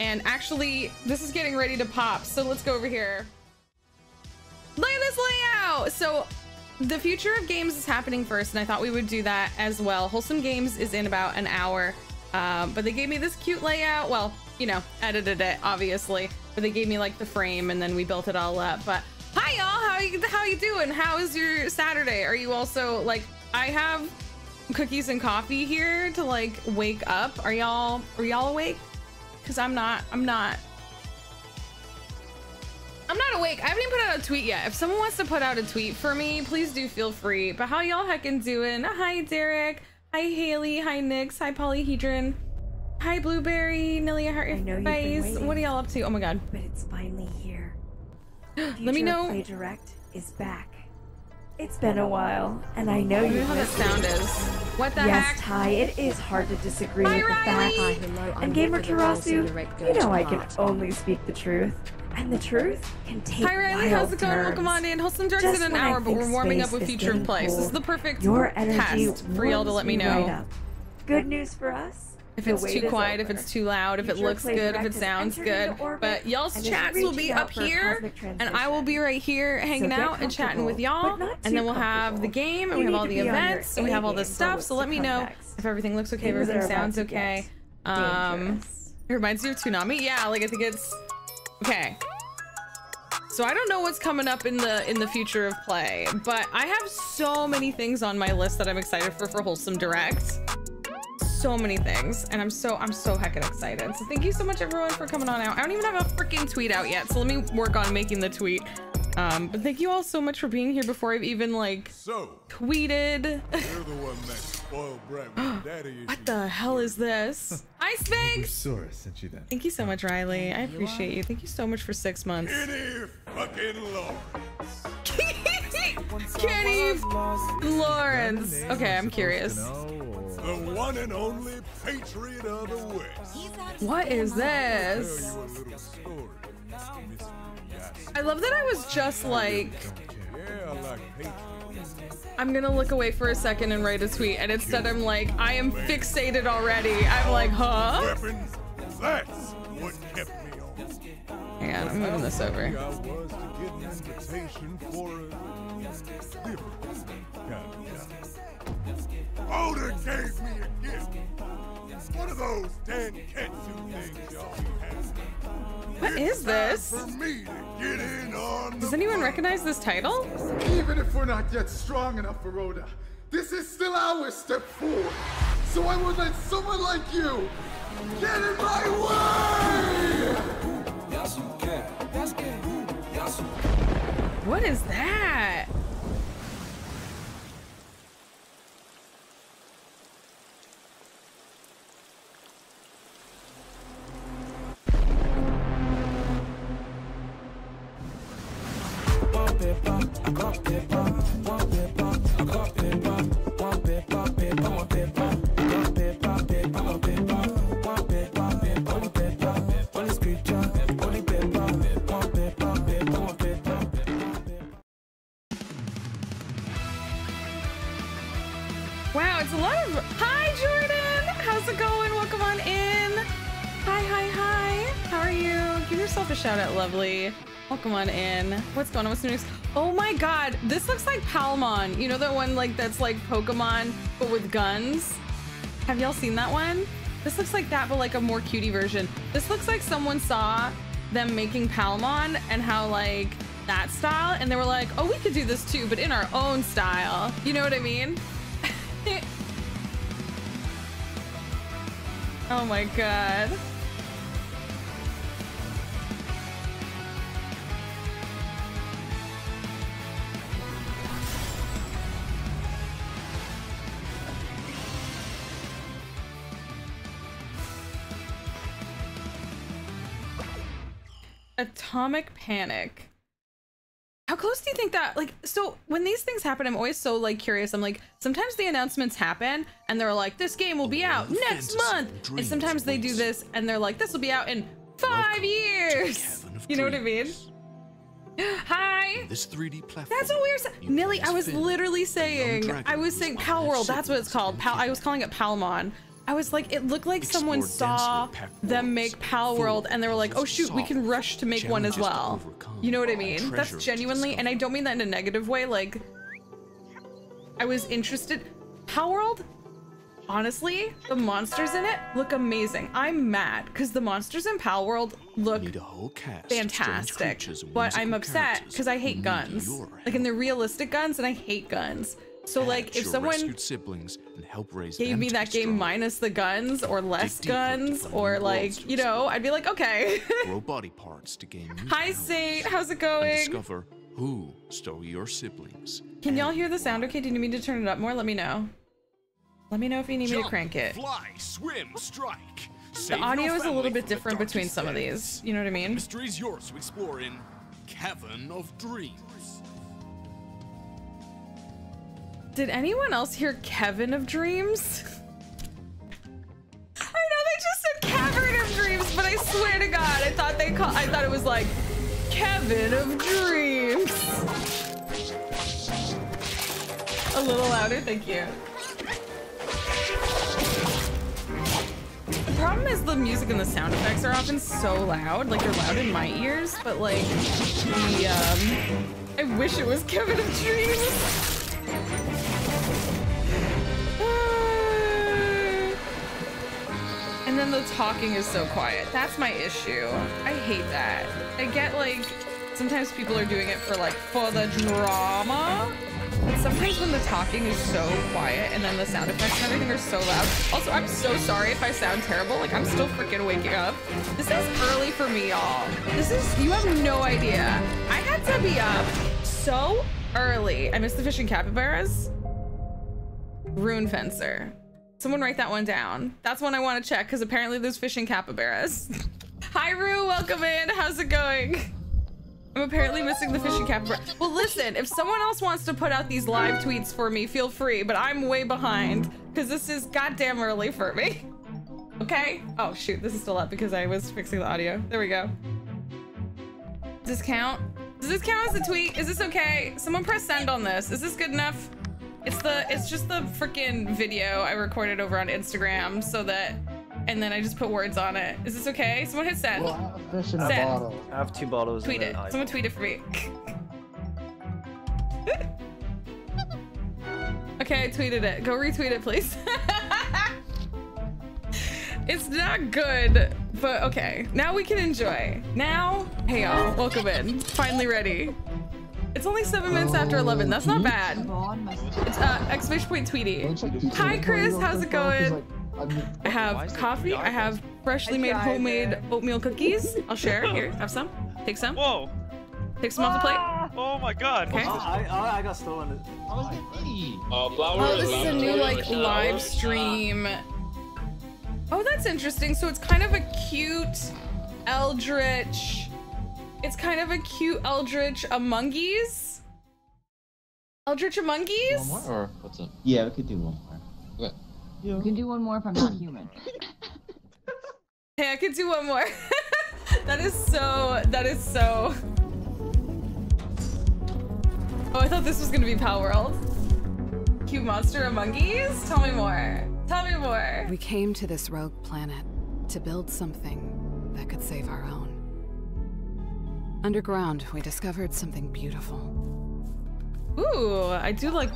And actually, this is getting ready to pop. So let's go over here. Look at this layout. So the future of games is happening first, and I thought we would do that as well. Wholesome Games is in about an hour, but they gave me this cute layout. Well, you know, edited it, obviously, but they gave me like the frame and then we built it all up. But hi y'all, how you doing? How is your Saturday? Are you also like, I have cookies and coffee here to like wake up. Are y'all awake? Because I'm not awake. I haven't even put out a tweet yet. If someone wants to put out a tweet for me, please do, feel free. But how y'all heckin' doing? Hi Derek, hi Haley, hi Nyx, hi Polyhedron, hi Blueberry, Nelly, heart your face. What are y'all up to? Oh my god. But it's finally here. Let me know. PlayDirect is back. It's been a while, and I know you know how that sound is. What the heck? Yes, Ty, it is hard to disagree with the fact. And Gamer Karasu, you know I can only speak the truth. And the truth can take wild turns. Hi Riley, how's it going? Welcome on in. Wholesome Direct's in an hour, but we're warming up with Future of Play. This is the perfect test for y'all to let me know. Good news for us. If it's too quiet, if it's too loud, if it looks good, if it sounds good. But y'all's chats will be up here, and I will be right here hanging out and chatting with y'all. And then we'll have the game, and we have all the events, and we have all this stuff. So let me know if everything looks okay, if everything sounds okay. It reminds you of Toonami? Yeah, like I think it's okay. So I don't know what's coming up in the future of play, but I have so many things on my list that I'm excited for Wholesome Direct. So many things, and I'm so heckin' excited. So thank you so much everyone for coming on out. I don't even have a freaking tweet out yet, so let me work on making the tweet. But thank you all so much for being here before I've even like tweeted. You're the one that spoiled Brad with daddy. What the hell is this? Hi Sphinx! Sora sent you that. Thank you so much, Riley. I appreciate you. Thank you so much for 6 months. Fucking Lawrence. Kenny Lawrence. Okay, I'm curious. The one and only patriot of the West. What is this? I love that I was just like, I'm gonna look away for a second and write a tweet, and instead I'm like, I am fixated already. I'm like, huh? That's what kept me on. Hang on, I'm moving this over. Older gave me a gift. One of those Dan Ketsu things y'all have. What is this? Does anyone recognize this title? Even if we're not yet strong enough for Oda, this is still our step forward. So I would let someone like you get in my way! What is that? Wow, it's a lot of... Hi, Jordan! How's it going? Welcome on in. Hi. How are you? Give yourself a shout out, lovely. Welcome on in. What's going on? What's news? Oh my god, this looks like Palmon. You know that one like that's like Pokemon but with guns? Have y'all seen that one? This looks like that but like a more cutie version. This looks like someone saw them making Palmon and how like that style, and they were like, oh, we could do this too but in our own style. You know what I mean? Oh my god. Atomic Panic. How close do you think that, like, so when these things happen, I'm always so like curious. I'm like, sometimes the announcements happen and they're like, this game will be out next month, and sometimes they do this and they're like, this will be out in 5 years. You know what I mean? Hi. This 3D platform. That's what we were saying. Millie, I was literally saying, Palworld, that's what it's called. I was calling it Palmon. I was like, it looked like someone saw them make Pal World and they were like, oh shoot, we can rush to make one as well. You know what I mean? That's genuinely, and I don't mean that in a negative way, like, I was interested. Pal World, honestly, the monsters in it look amazing. I'm mad because the monsters in Pal World look fantastic, but I'm upset because I hate guns. Like, in the realistic guns, and I hate guns. So like, if someone gave me that game minus the guns or less guns, or like, you know, I'd be like, okay. Hi Saint, how's it going? Who stole your siblings? Can y'all hear the sound okay? Did you mean to turn it up more? Let me know. Let me know if you need me to crank it. Fly, swim, strike. The audio is a little bit different between some of these. You know what I mean? Mystery is yours to explore in Cavern of Dreams. Did anyone else hear Kevin of Dreams? I know they just said Cavern of Dreams, but I swear to God, I thought they called. I thought it was like Kevin of Dreams. A little louder, thank you. The problem is the music and the sound effects are often so loud, like they're loud in my ears, but like the I wish it was Kevin of Dreams. And then the talking is so quiet. That's my issue. I hate that. I get like, sometimes people are doing it for the drama. But sometimes when the talking is so quiet and then the sound effects and everything are so loud. Also, I'm so sorry if I sound terrible. Like, I'm still freaking waking up. This is early for me, y'all. This is, you have no idea. I had to be up so early. I missed the fish and capybaras. Rune Fencer. Someone write that one down. That's one I want to check because apparently there's fish and capybaras. Hi Rue, welcome in. How's it going? I'm apparently missing the fish and capybaras. Well, listen, if someone else wants to put out these live tweets for me, feel free, but I'm way behind because this is goddamn early for me. Okay. Oh shoot, this is still up because I was fixing the audio. There we go. Does this count? Does this count as a tweet? Is this okay? Someone press send on this. Is this good enough? It's just the freaking video I recorded over on Instagram, so that, and then I just put words on it. Is this okay? Someone hit send. Well, send. I have 2 bottles. Tweet it. Someone tweet it for me. Okay, I tweeted it. Go retweet it, please. It's not good, but okay. Now we can enjoy. Now, hey y'all, welcome in. Finally ready. It's only 7 minutes after 11. That's not bad. It's exclamation point Tweety. Hi Chris, how's it going? I have coffee. I have freshly made homemade oatmeal cookies. I'll share. Here, have some. Take some. Whoa. Take some off the plate. Oh my God. Okay. I got stolen. Oh, this is a new like live stream. Oh, that's interesting. So it's kind of a cute eldritch. It's kind of a cute eldritch Amongies. Eldritch Amongies? One more, or what's it? Yeah, we could do one more. Okay. Yeah. We can do one more if I'm not human. Hey, I could do one more. That is so. Oh, I thought this was gonna be Pal World. Cute monster Amongies? Tell me more. Tell me more. We came to this rogue planet to build something that could save our own. Underground, we discovered something beautiful. Ooh, I do like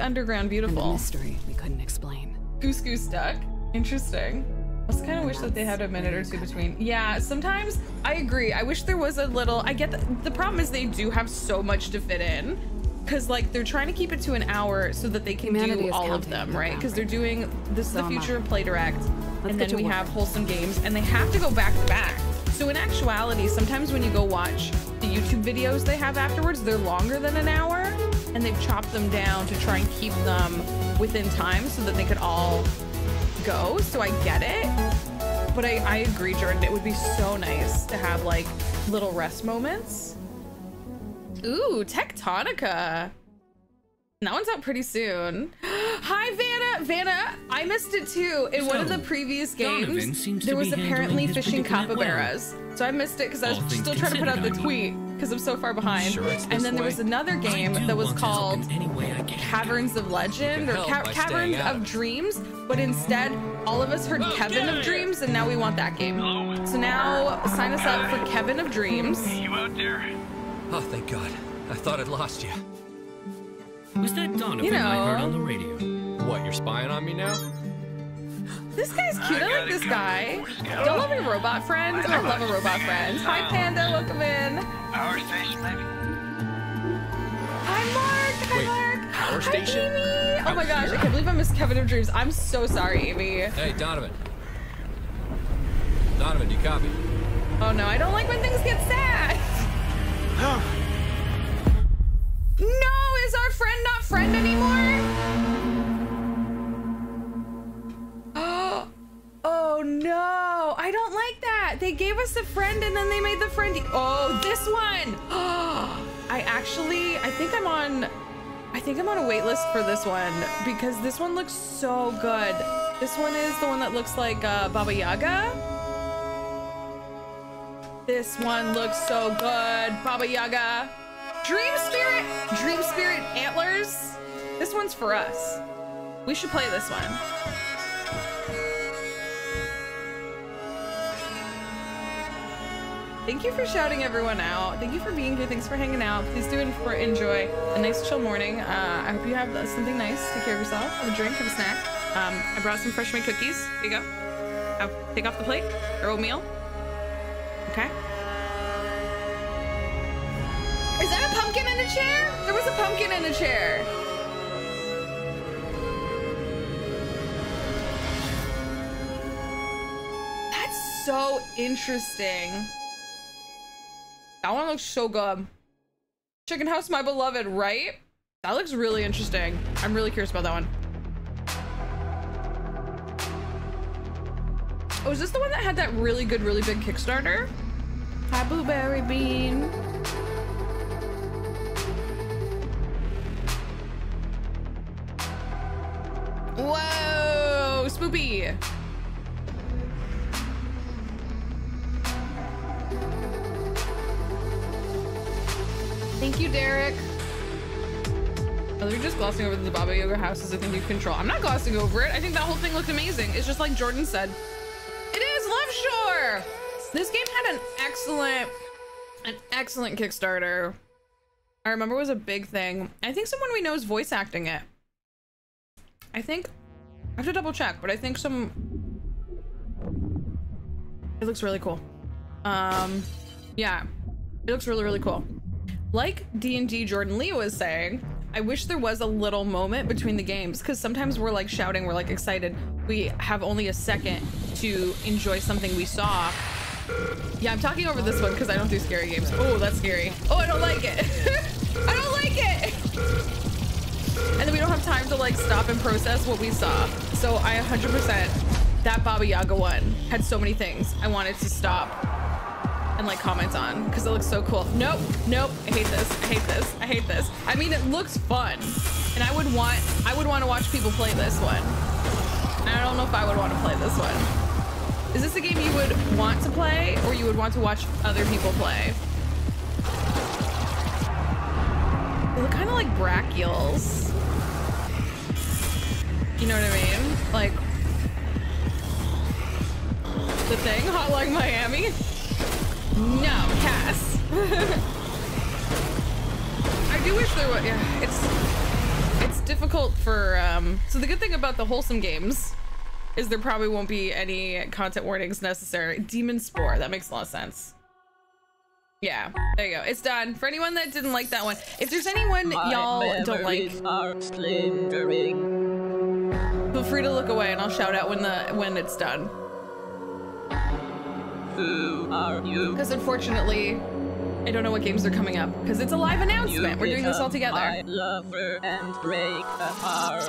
underground beautiful. And a mystery we couldn't explain. Goose Goose Duck. Interesting. I just kind of wish that they had a minute or two between. Yeah, sometimes I agree. I wish there was a little. I get the problem is they do have so much to fit in, because like they're trying to keep it to an hour so that they can do all of them, right? Because they're doing this is the future of Playdirect, and then we have wholesome games, and they have to go back to back. So in actuality, sometimes when you go watch the YouTube videos they have afterwards, they're longer than an hour, and they've chopped them down to try and keep them within time so that they could all go. So I get it, but I agree, Jordan. It would be so nice to have like little rest moments. Ooh, Tectonica. That one's out pretty soon. Hi, Vanna. Vanna, I missed it too. In one of the previous games, there was apparently fishing capybaras. Well. So I missed it because I was still trying to put out the tweet because I'm so far behind. Sure, and then there was another game that was called Caverns of Legend or Caverns of Dreams, but instead All of us heard Kevin of Dreams, and now we want that game. Hello? So now sign us up for Kevin of Dreams. Hey, you out there? Oh, thank God. I thought I'd lost you. Was that Donovan I heard on the radio? What, you're spying on me now? This guy's cute. I like this guy. Don't love your robot friend. I love a robot friend. Hi, Panda. Welcome in. Power station, maybe. Hi, Mark. Hi, Mark. Power station? Hi, Amy. Oh, my gosh. I can't believe I missed Kevin of Dreams. I'm so sorry, Amy. Hey, Donovan. Donovan, do you copy? Oh, no. I don't like when things get sad. No, is our friend not friend anymore? Oh no, I don't like that. They gave us a friend and then they made the friend. Oh, this one. Oh, I think I'm on a wait list for this one because this one looks so good. This one is the one that looks like Baba Yaga. This one looks so good. Baba Yaga. Dream Spirit. Dream Spirit Antlers. This one's for us. We should play this one. Thank you for shouting everyone out. Thank you for being here. Thanks for hanging out. Please do enjoy a nice chill morning. I hope you have something nice. Take care of yourself. Have a drink. Have a snack. I brought some fresh made cookies. Here you go. I'll take off the plate. Or oatmeal. Okay. Is that a pumpkin in a chair? There was a pumpkin in a chair. That's so interesting. That one looks so good. Chicken House, My Beloved, right? That looks really interesting. I'm really curious about that one. Oh, is this the one that had that really good, really big Kickstarter? Hi, Blueberry Bean. Whoa, Spoopy. Thank you, Derek. Oh, they're just glossing over the Baba Yaga houses. I think you control. I'm not glossing over it. I think that whole thing looked amazing. It's just like Jordan said. It is Love Shore. This game had an excellent Kickstarter. I remember it was a big thing. I think someone we know is voice acting it. I think I have to double check, but I think it looks really cool. Yeah, it looks really, really cool. Like D&D Jordan Lee was saying, I wish there was a little moment between the games because sometimes we're like shouting, we're like excited. We have only a second to enjoy something we saw. Yeah, I'm talking over this one because I don't do scary games. Oh, that's scary. Oh, I don't like it. I don't like it. And then we don't have time to like stop and process what we saw. So I 100%, that Baba Yaga one had so many things I wanted to stop and like comment on because it looks so cool. Nope, nope, I hate this, I hate this, I hate this. I mean, it looks fun and I would want to watch people play this one. I don't know if I would want to play this one. Is this a game you would want to play or you would want to watch other people play? They look kind of like brachials. You know what I mean? Like the thing, Hotline Miami. No, pass. I do wish there was, yeah, it's difficult for, so the good thing about the wholesome games is there probably won't be any content warnings necessary. Demon Spore, that makes a lot of sense. Yeah, there you go, it's done. For anyone that didn't like that one, if there's anyone y'all don't like, feel free to look away and I'll shout out when it's done. Who are you? Because unfortunately, I don't know what games are coming up because it's a live announcement. We're doing this all together. My lover and break apart.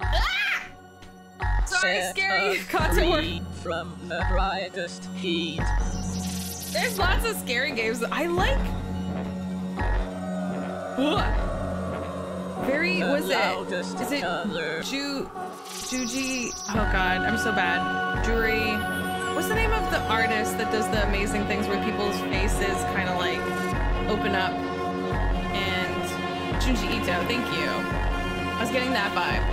Ah! Sorry, set scary content from the brightest heat. There's lots of scary games that I like. What? Very the was it? Is it Juji? Oh God, I'm so bad. Jury. What's the name of the artist that does the amazing things where people's faces kind of like open up? And Junji Ito, thank you. I was getting that vibe.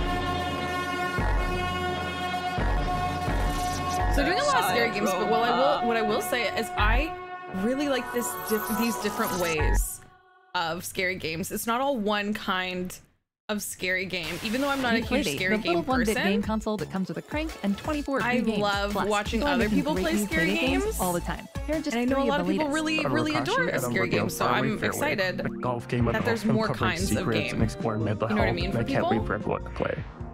So we're doing a lot of scary games, but what I will say is I really like these different ways of scary games. It's not all one kind of scary game, even though I'm not a huge scary game person. Game console that comes with a crank and 24. I love watching other people play scary games all the time. And I know a lot of people really adore scary games, so I'm excited that there's more kinds of games. You know what I mean? For people.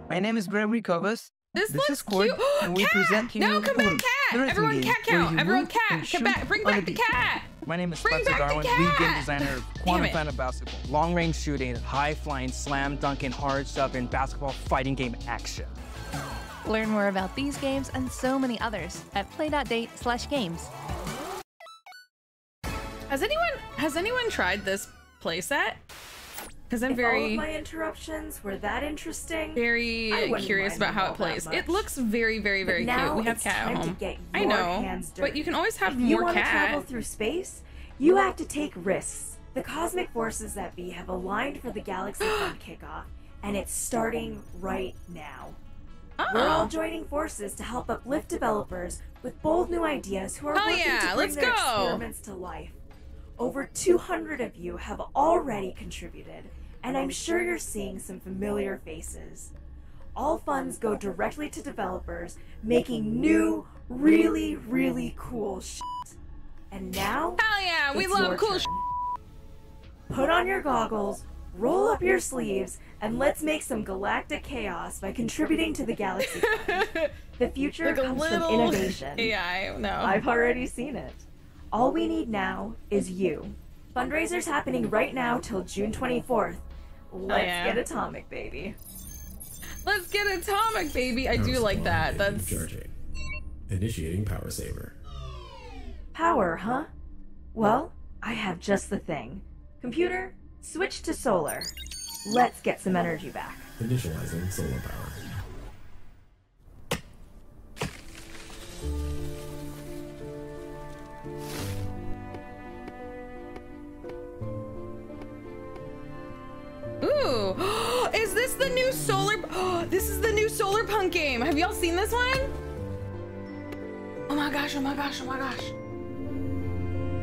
My name is Gregory Kovas. This looks cute. And we present you. No, come back, cat. Everyone, cat count. Everyone, cat. Come back. Bring back the cat. My name is Spencer Darwin, lead game designer of Quantum Planet Basketball. Long-range shooting, high-flying, slam-dunking, hard-shoving, basketball fighting game action. Learn more about these games and so many others at play.date/games. Has anyone tried this playset? Because I'm very... All of my interruptions were that interesting. Very curious about how it plays. It looks very, very, very cute. We have cat at home. I know, but you can always have more cat. If you want to travel through space, you have to take risks. The cosmic forces that be have aligned for the galaxy fun kickoff, and it's starting right now. We're all joining forces to help uplift developers with bold new ideas who are working to bring their experiments to life. Over 200 of you have already contributed, and I'm sure you're seeing some familiar faces. All funds go directly to developers making new, really, really cool shit. And now, hell yeah, we love cool shit. Put on your goggles, roll up your sleeves, and let's make some galactic chaos by contributing to the galaxy. The future like comes from innovation. Yeah, I know. I've already seen it. All we need now is you. Fundraiser's happening right now till June 24th. Let's get atomic, baby. Let's get atomic, baby. I do like that. That's charging. Initiating power saver. Power, huh? Well, I have just the thing. Computer, switch to solar. Let's get some energy back. Initializing solar power. Ooh, is this the new solar? This is the new Solarpunk game. Have y'all seen this one? Oh my gosh, oh my gosh, oh my gosh.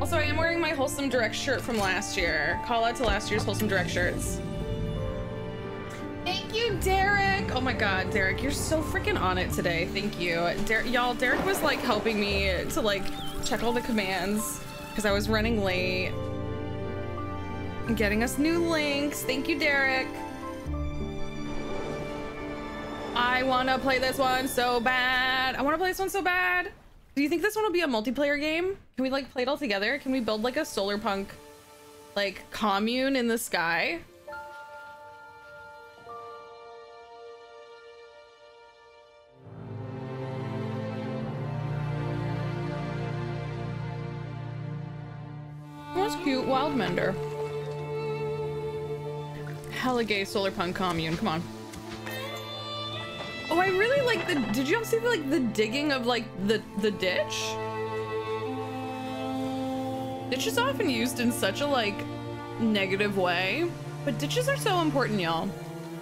Also, I am wearing my Wholesome Direct shirt from last year. Call out to last year's Wholesome Direct shirts. Thank you, Derek. Oh my God, Derek, you're so freaking on it today. Thank you. Y'all, Derek was like helping me to like check all the commands because I was running late. Getting us new links. Thank you, Derek. I want to play this one so bad. I want to play this one so bad. Do you think this one will be a multiplayer game? Can we like play it all together? Can we build like a Solarpunk like commune in the sky? That's cute. Wildmender. Hella gay Solarpunk commune, come on. Oh, I really like the, did you all see like the digging of like the ditch? Ditch is often used in such a like negative way, but ditches are so important, y'all.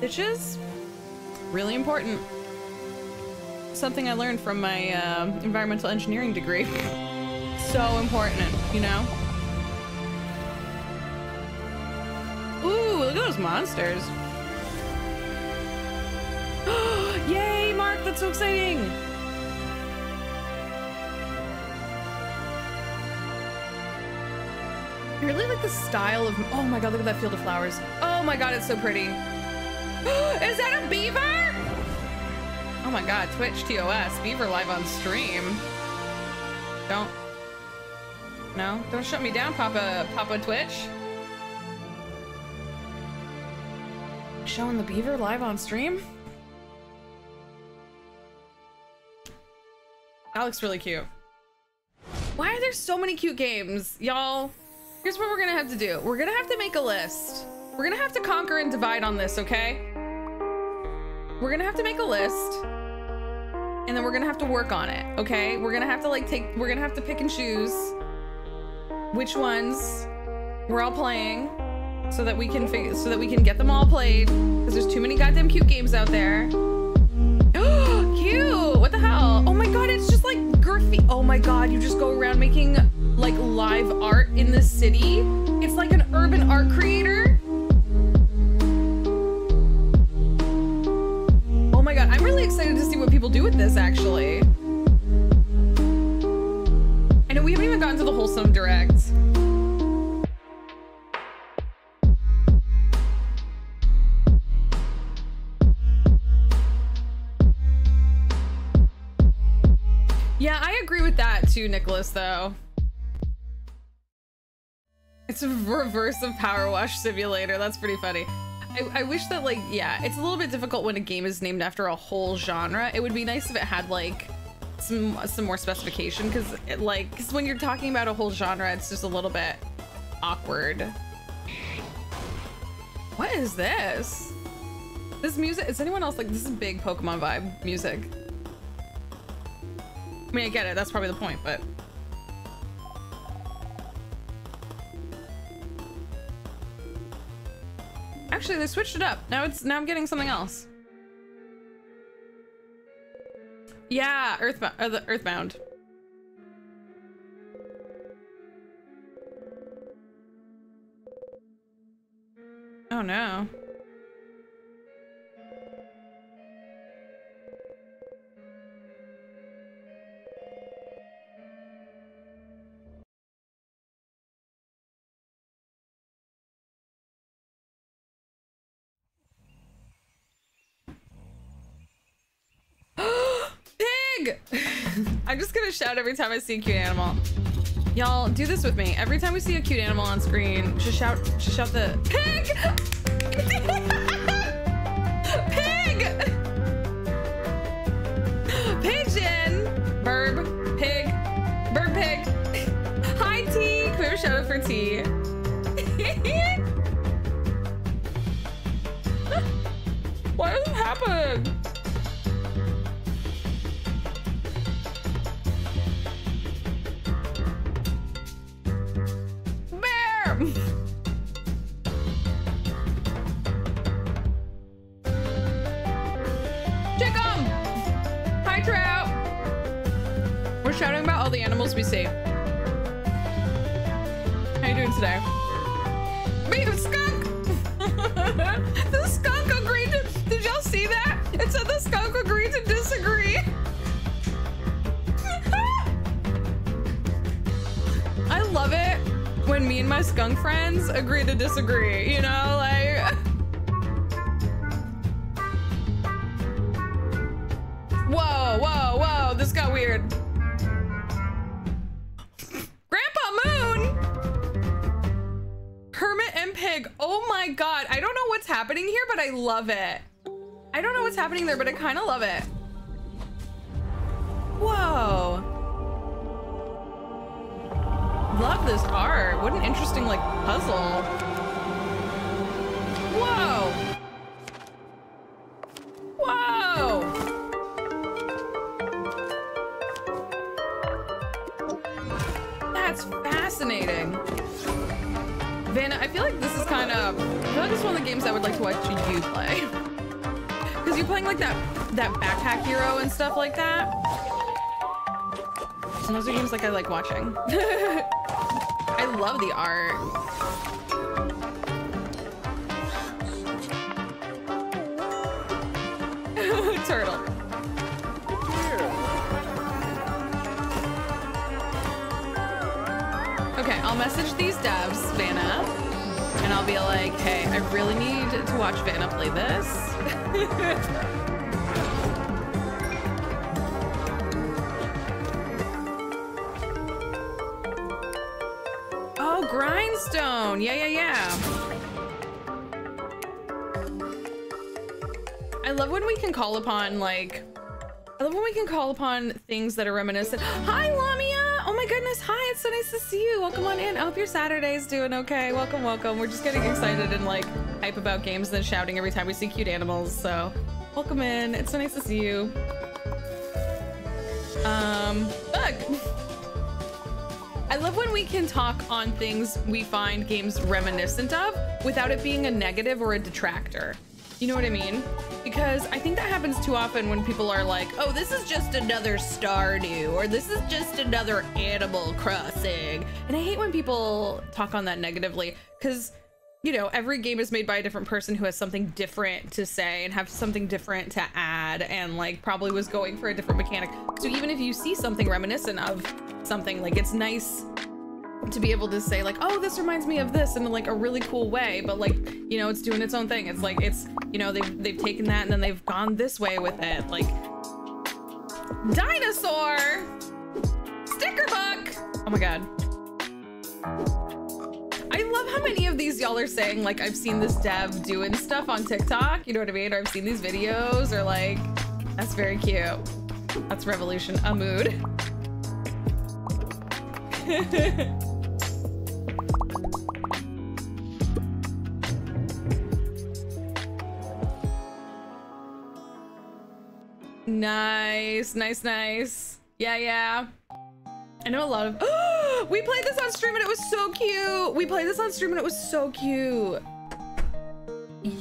Ditches, really important. Something I learned from my environmental engineering degree. So important, you know? Ooh, look at those monsters. Yay, Mark, that's so exciting. I really like the style of, oh my God, look at that field of flowers. Oh my God, it's so pretty. Is that a beaver? Oh my God, Twitch TOS, beaver live on stream. Don't, no, don't shut me down, Papa Twitch. Showing the beaver live on stream. That looks really cute. Why are there so many cute games, y'all? Here's what we're gonna have to do. We're gonna have to make a list. We're gonna have to conquer and divide on this, okay? We're gonna have to make a list, and then we're gonna have to work on it, okay? We're gonna have to like take, we're gonna have to pick and choose which ones we're all playing, so that we can figure, so that we can get them all played, because there's too many goddamn cute games out there. Cute! What the hell? Oh my God, it's just like me. Oh my God, you just go around making like live art in this city. It's like an urban art creator. Oh my God, I'm really excited to see what people do with this actually. I know we haven't even gotten to the Wholesome Direct. Yeah, I agree with that too, Nicholas, though. It's a reverse of Power Wash Simulator. That's pretty funny. I wish that, like, yeah, it's a little bit difficult when a game is named after a whole genre. It would be nice if it had, like, some more specification, because, like, when you're talking about a whole genre, it's just a little bit awkward. What is this? This music, is anyone else like, this is big Pokemon vibe music. I mean, I get it, that's probably the point, but... Actually, they switched it up. Now I'm getting something else. Yeah, Earthbound, or the Earthbound. Oh no. I'm just gonna shout every time I see a cute animal. Y'all do this with me. Every time we see a cute animal on screen, just shout the pig. Pig, pigeon, bird, pig. Hi, T. Can we have a shout out for T? Why does it happen? We see. How you doing today? Wait, the skunk! The skunk agreed to... Did y'all see that? It said the skunk agreed to disagree. I love it when me and my skunk friends agree to disagree, you know, like... Whoa, whoa, whoa, this got weird. God, I don't know what's happening here, but I love it. I don't know what's happening there, but I kind of love it. Whoa. Love this art. What an interesting, like, puzzle. Whoa. Whoa. That's fascinating. Vanna, I feel like this is kind of... I feel like this is one of the games I would like to watch you play. Because you're playing, like, that backpack hero and stuff like that. And those are games, like, I like watching. I love the art. Turtle. Okay, I'll message these devs, Vanna, and I'll be like, hey, I really need to watch Vanna play this. Oh, Grindstone. Yeah. I love when we can call upon, like, I love when we can call upon things that are reminiscent. Hi, Lamia. Oh my goodness, hi, it's so nice to see you. Welcome on in. I hope your Saturday's doing okay. Welcome, welcome. We're just getting excited and like hype about games and shouting every time we see cute animals. So welcome in. It's so nice to see you. Look. I love when we can talk on things we find games reminiscent of without it being a negative or a detractor. You know what I mean? because I think that happens too often when people are like, oh, this is just another Stardew, or this is just another Animal Crossing. And I hate when people talk on that negatively, because, you know, every game is made by a different person who has something different to say and have something different to add, and like probably was going for a different mechanic. So even if you see something reminiscent of something, like, it's nice to be able to say like, oh, this reminds me of this in like a really cool way, but like, you know, it's doing its own thing. It's like, it's, you know, they've taken that and then they've gone this way with it. Like, dinosaur sticker book. Oh my god, I love how many of these y'all are saying like, I've seen this dev doing stuff on TikTok, you know what I mean, or I've seen these videos, or like, that's very cute. That's revolution, a mood. Nice. Yeah. I know a lot of we played this on stream and it was so cute.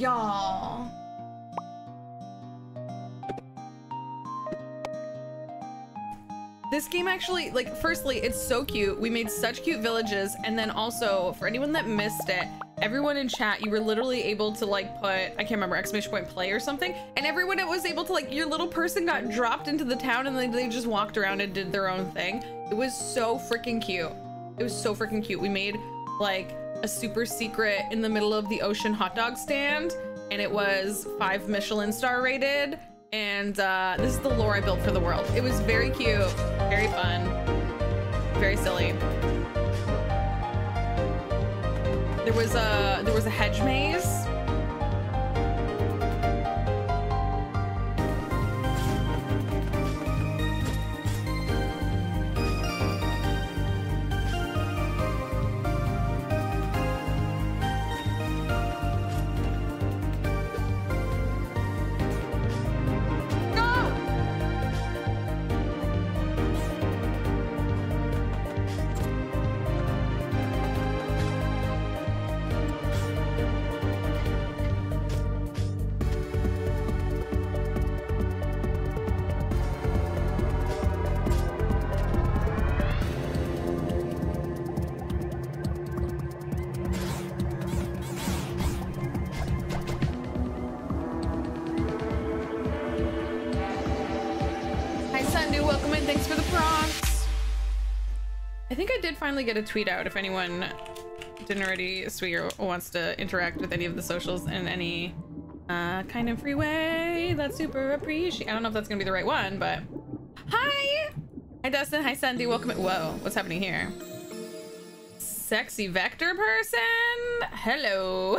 Y'all. This game actually, like, firstly, it's so cute. We made such cute villages. And then also, for anyone that missed it, everyone in chat, you were literally able to like put, I can't remember, !play or something, and everyone was able to like, your little person got dropped into the town and then they just walked around and did their own thing. It was so freaking cute. We made like a super secret in the middle of the ocean hot dog stand, and it was 5 Michelin star rated. And this is the lore I built for the world. It was very cute, very fun, very silly. There was a hedge maze. Finally get a tweet out if anyone didn't already tweet or wants to interact with any of the socials in any kind of free way. That's super appreciate. I don't know if that's gonna be the right one, but hi Dustin, hi Sandy, welcome. Whoa, what's happening here? Sexy vector person, hello.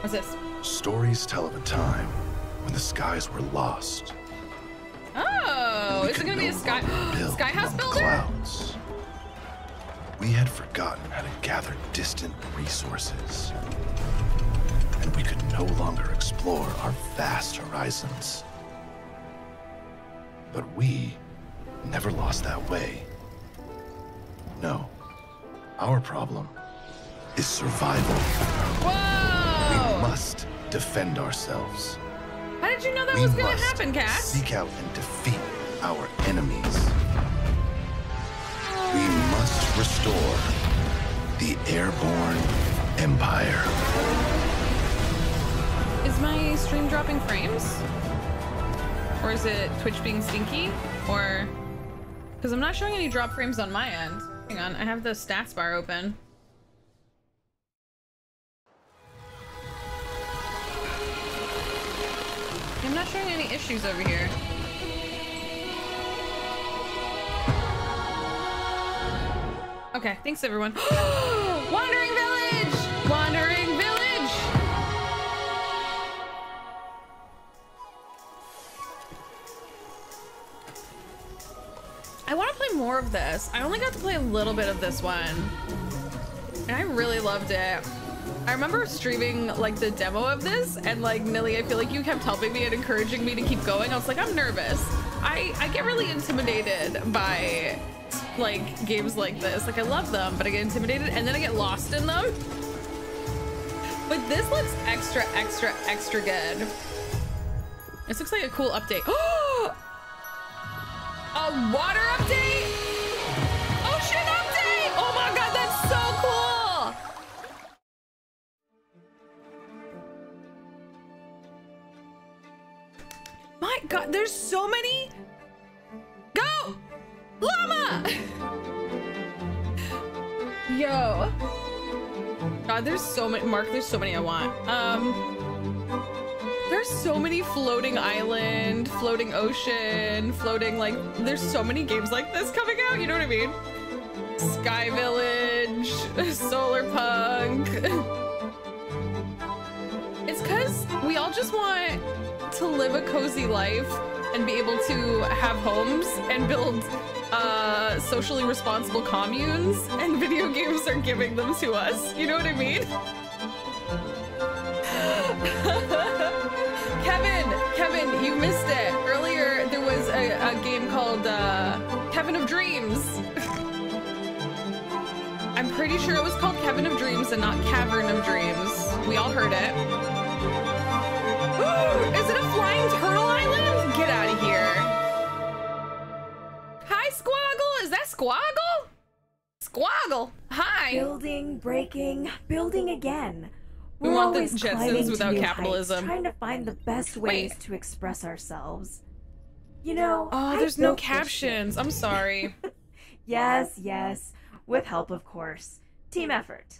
What's this? Stories tell of a time when the skies were lost. Oh, is it gonna be a sky house builder? Clouds. We had forgotten how to gather distant resources, and we could no longer explore our vast horizons. But we never lost that way. No, our problem is survival. Whoa! We must defend ourselves. How did you know that was gonna happen, Cass? Seek out and defeat our enemies. We must restore the airborne empire. Is my stream dropping frames? Or is it Twitch being stinky? Or, because I'm not showing any drop frames on my end. Hang on, I have the stats bar open. I'm not showing any issues over here. Okay, thanks everyone. Wandering Village! Wandering Village! I want to play more of this. I only got to play a little bit of this one, and I really loved it. I remember streaming like the demo of this, and like, Millie, I feel like you kept helping me and encouraging me to keep going. I was like, I'm nervous. I get really intimidated by like games like this. Like I love them, but I get intimidated and then I get lost in them. But this looks extra, extra, extra good. This looks like a cool update. Oh, a water update? Ocean update? Oh my God, that's so cool. My God, there's so many. Go, llama. Yo. God, there's so many. Mark, there's so many I want. There's so many floating island, floating ocean, floating, like, there's so many games like this coming out, you know what I mean? Sky Village, Solar Punk. It's because we all just want to live a cozy life and be able to have homes and build socially responsible communes, and video games are giving them to us, you know what I mean? Kevin, you missed it. Earlier, there was a game called Kevin of Dreams. I'm pretty sure it was called Kevin of Dreams and not Cavern of Dreams. We all heard it. Ooh, is it a flying turtle island? Get out of here. Hi, Squoggle. Is that Squoggle? Squoggle, hi. Building, breaking, building again. We want the Jetsons without capitalism. Trying to find the best ways to express ourselves. You know, oh, there's no captions. I'm sorry. Yes. With help, of course. Team effort.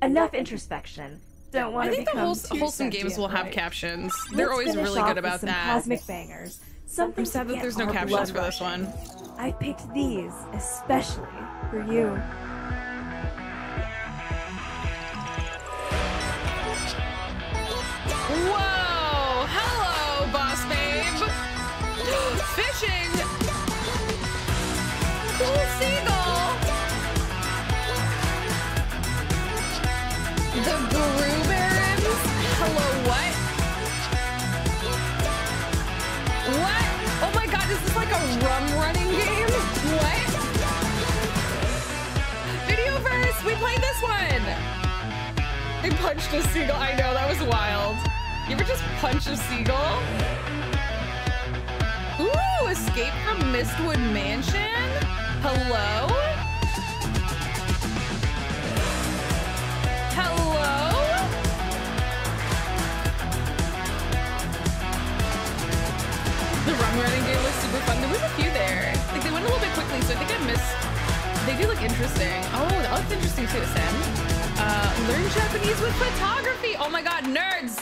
Enough introspection. Don't want to become too sentient. I think the wholesome games will have captions. They're always really good about that. Cosmic bangers. I'm sad that there's no captions for this one. I picked these especially for you. Whoa! Hello, boss babe! Fishing! Cool seagull! The Guru Barons? Hello, what? What? Oh my God, is this like a rum running game? What? Videoverse! We played this one! They punched a seagull. I know, that was wild. You ever just punch a seagull? Ooh, escape from Mistwood Mansion? Hello? Hello? The rum running game was super fun. There was a few there. Like, they went a little bit quickly, so I think I missed. They do look interesting. Oh, that looks interesting too, Sam. Learn Japanese with photography. Oh my God, nerds!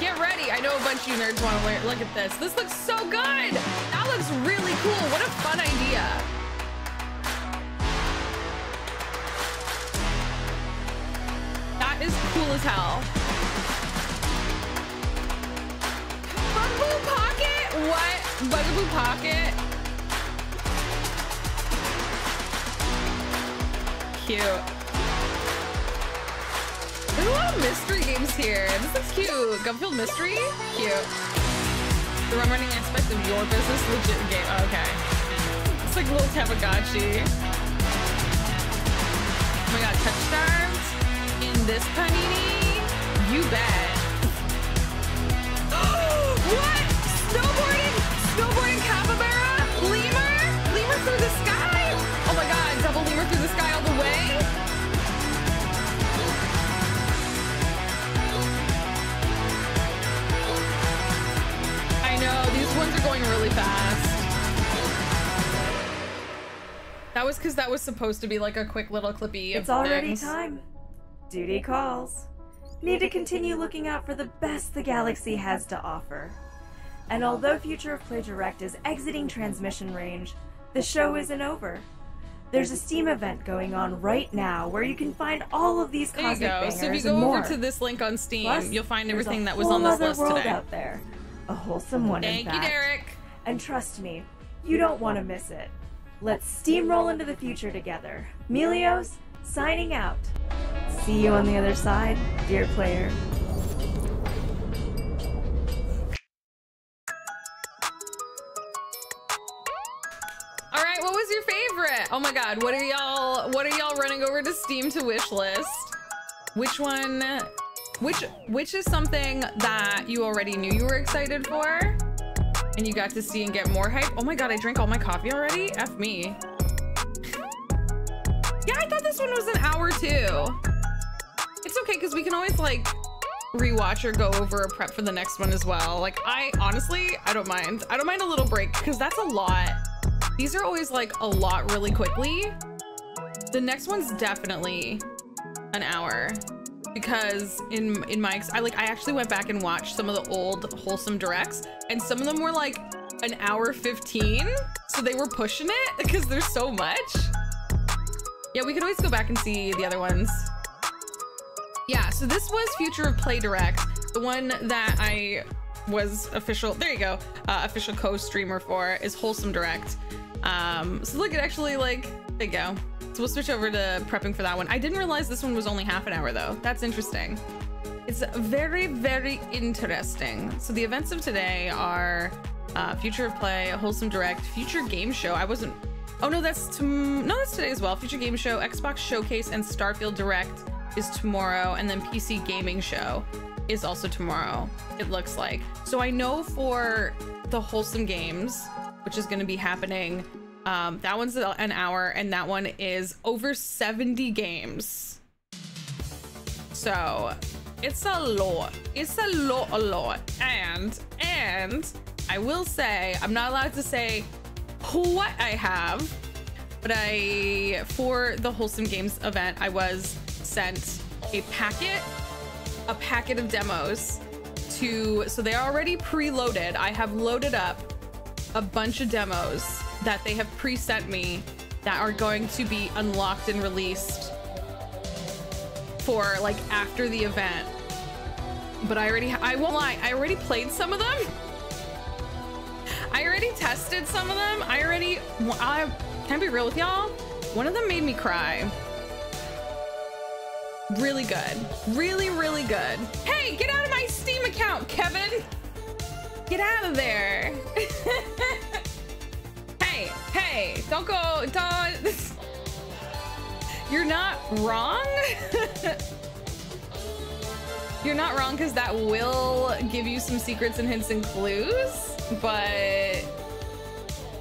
Get ready. I know a bunch of you nerds want to learn. Look at this. This looks so good. That looks really cool. What a fun idea. That is cool as hell. Bugaboo Pocket? What? Bugaboo Pocket? Cute. There's a lot of mystery games here. This looks cute. Gunfield Mystery? Cute. The rum running aspect of your business, legit game. Oh, okay. It's like a little Tamagotchi. Oh my God, touchdowns in this panini? You bet. What? Snowboarding? Snowboarding capybara? Lemur? Lemur through the sky? Oh my God, double lemur through the sky all the way? Ones are going really fast. That was because that was supposed to be like a quick little clippy. It's already time. Duty calls. Need to continue looking out for the best the galaxy has to offer. And although Future of Play Direct is exiting transmission range, the show isn't over. There's a Steam event going on right now where you can find all of these cosmic bangers and more. So if you go over to this link on Steam, plus, you'll find everything that was on this list today. Out there. A wholesome one, in fact. Thank you, Derek. And trust me, you don't want to miss it. Let's steamroll into the future together. Melios, signing out. See you on the other side, dear player. All right. right, what was your favorite? Oh my God, what are y'all running over to Steam to wish list? Which one, which is something that you already knew you were excited for and you got to see and get more hype? Oh my God, I drank all my coffee already? F me. Yeah, I thought this one was an hour too. It's okay, because we can always like rewatch or go over a prep for the next one as well. Like, I honestly, I don't mind. I don't mind a little break because that's a lot. These are always like a lot really quickly. The next one's definitely an hour because in my, I actually went back and watched some of the old wholesome directs and some of them were like an hour 15. So they were pushing it because there's so much. Yeah, we can always go back and see the other ones. Yeah, so this was Future of Play Direct, the one that I was official, there you go, official co-streamer for is Wholesome Direct. So look, it actually like, there you go. So we'll switch over to prepping for that one. I didn't realize this one was only half an hour though. That's interesting. It's very, very interesting. So the events of today are Future of Play, Wholesome Direct, Future Game Show. I wasn't, oh no, that's, no, that's today as well. Future Game Show, Xbox Showcase, and Starfield Direct is tomorrow, and then PC Gaming Show is also tomorrow, it looks like. So I know for the Wholesome Games, which is going to be happening, that one's an hour and that one is over 70 games. So it's a lot. It's a lot. And I will say, I'm not allowed to say what I have, but I, for the Wholesome Games event, I was sent a packet of demos to, so they're already preloaded. I have loaded up a bunch of demos that they have pre-sent me that are going to be unlocked and released for like after the event. But I won't lie, I already played some of them. I already tested some of them. I can be real with y'all. One of them made me cry. Really good. Really, really good. Hey, get out of my Steam account, Kevin! Get out of there! Hey, hey, don't go, don't... You're not wrong? You're not wrong because that will give you some secrets and hints and clues, but I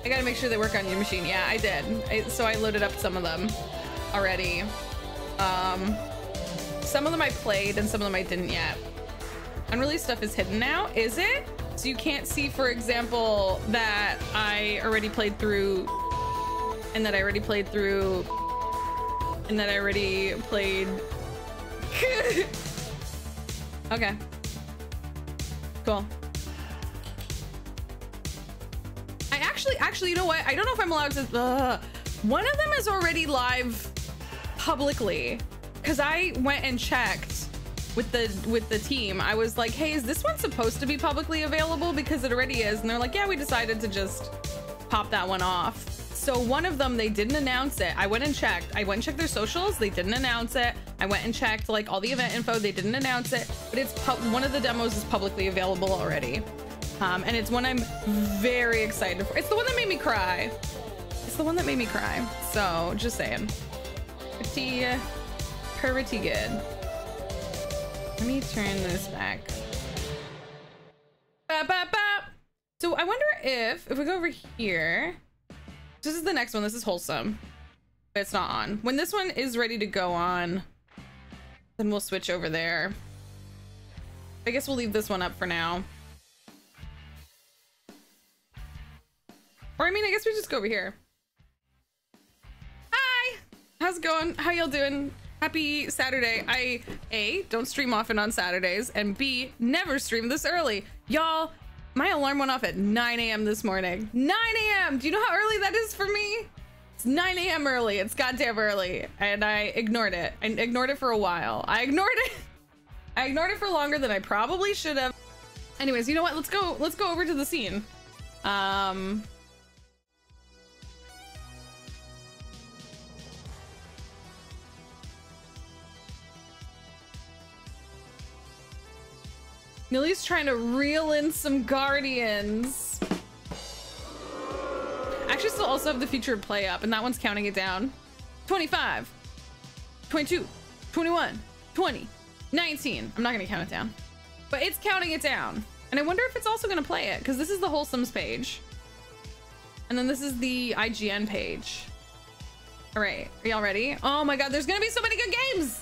gotta make sure they work on your machine. Yeah, I did. So I loaded up some of them already. Some of them I played and some of them I didn't yet. Unreleased stuff is hidden now, is it? So you can't see, for example, that I already played through and that I already played through and that I already played. Okay. Cool. I actually, you know what? I don't know if I'm allowed to. One of them is already live publicly. Because I went and checked with the team. I was like, hey, is this one supposed to be publicly available? Because it already is. And they're like, yeah, we decided to just pop that one off. So one of them, they didn't announce it. I went and checked. I went and checked their socials. They didn't announce it. I went and checked like all the event info. They didn't announce it. But it's one of the demos is publicly available already. And it's one I'm very excited for. It's the one that made me cry. It's the one that made me cry. So just saying. Pretty good. Let me turn this back. So I wonder if we go over here, this is the next one. This is Wholesome, but it's not on. When this one is ready to go on, then we'll switch over there. I guess we'll leave this one up for now. Or I mean, I guess we just go over here. Hi, how's it going? How y'all doing? Happy Saturday. I, A, don't stream often on Saturdays, and B, never stream this early. Y'all, my alarm went off at 9 a.m. this morning. 9 a.m. Do you know how early that is for me? It's 9 a.m. early. It's goddamn early. And I ignored it. I ignored it for a while. I ignored it. I ignored it for longer than I probably should have. Anyways, you know what? Let's go over to the scene. Millie's trying to reel in some guardians. actually still also have the featured play up, and that one's counting it down. 25, 22, 21, 20, 19. I'm not gonna count it down, but it's counting it down. And I wonder if it's also gonna play it, because this is the Wholesomes page. And then this is the IGN page. All right, are y'all ready? Oh my God, there's gonna be so many good games.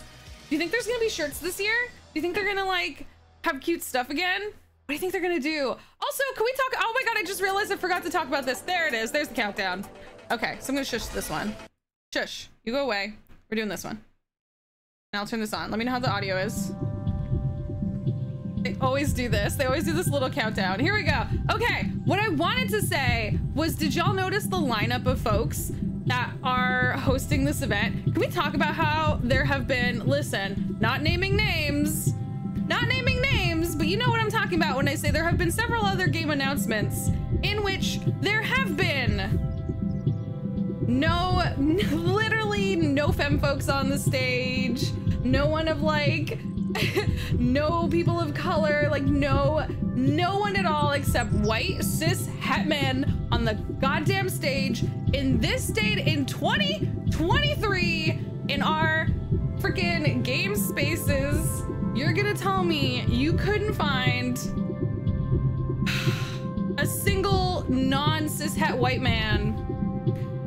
Do you think there's gonna be shirts this year? Do you think they're gonna like have cute stuff again? What do you think they're gonna do? Also, can we talk? Oh my God, I just realized I forgot to talk about this. There it is, there's the countdown. Okay, so I'm gonna shush this one. Shush, you go away. We're doing this one. And I'll turn this on. Let me know how the audio is. They always do this. They always do this little countdown. Here we go. Okay, what I wanted to say was, did y'all notice the lineup of folks that are hosting this event? Can we talk about how there have been, listen, not naming names, but you know what I'm talking about when I say there have been several other game announcements in which there have been literally no femme folks on the stage, no one of like, no people of color, like no one at all except white cis het men on the goddamn stage in this state in 2023 in our freaking game spaces. You're gonna tell me you couldn't find a single non-cis het white man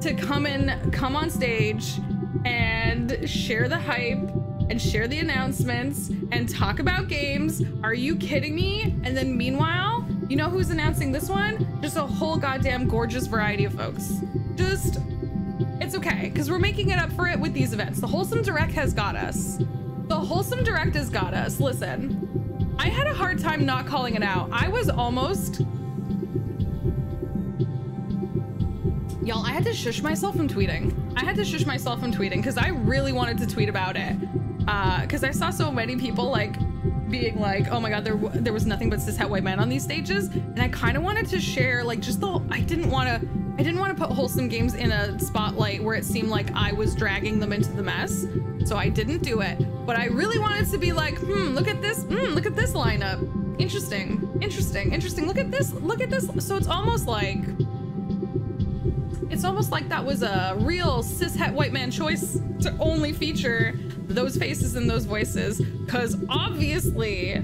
to come on stage and share the hype and share the announcements and talk about games? Are you kidding me? And then meanwhile, you know who's announcing this one? Just a whole goddamn gorgeous variety of folks. Just, it's okay, because we're making it up for it with these events. The Wholesome Direct has got us. The Wholesome Direct has got us. Listen, I had a hard time not calling it out. I was almost, y'all, I had to shush myself from tweeting. I had to shush myself from tweeting because I really wanted to tweet about it. Because I saw so many people like being like, oh my God, there was nothing but cis-het white men on these stages. And I kind of wanted to share like just the, I didn't want to put Wholesome Games in a spotlight where it seemed like I was dragging them into the mess. So I didn't do it. But I really wanted to be like, look at this lineup. Interesting. Look at this. So it's almost like that was a real cis-het white man choice to only feature those faces and those voices, because obviously,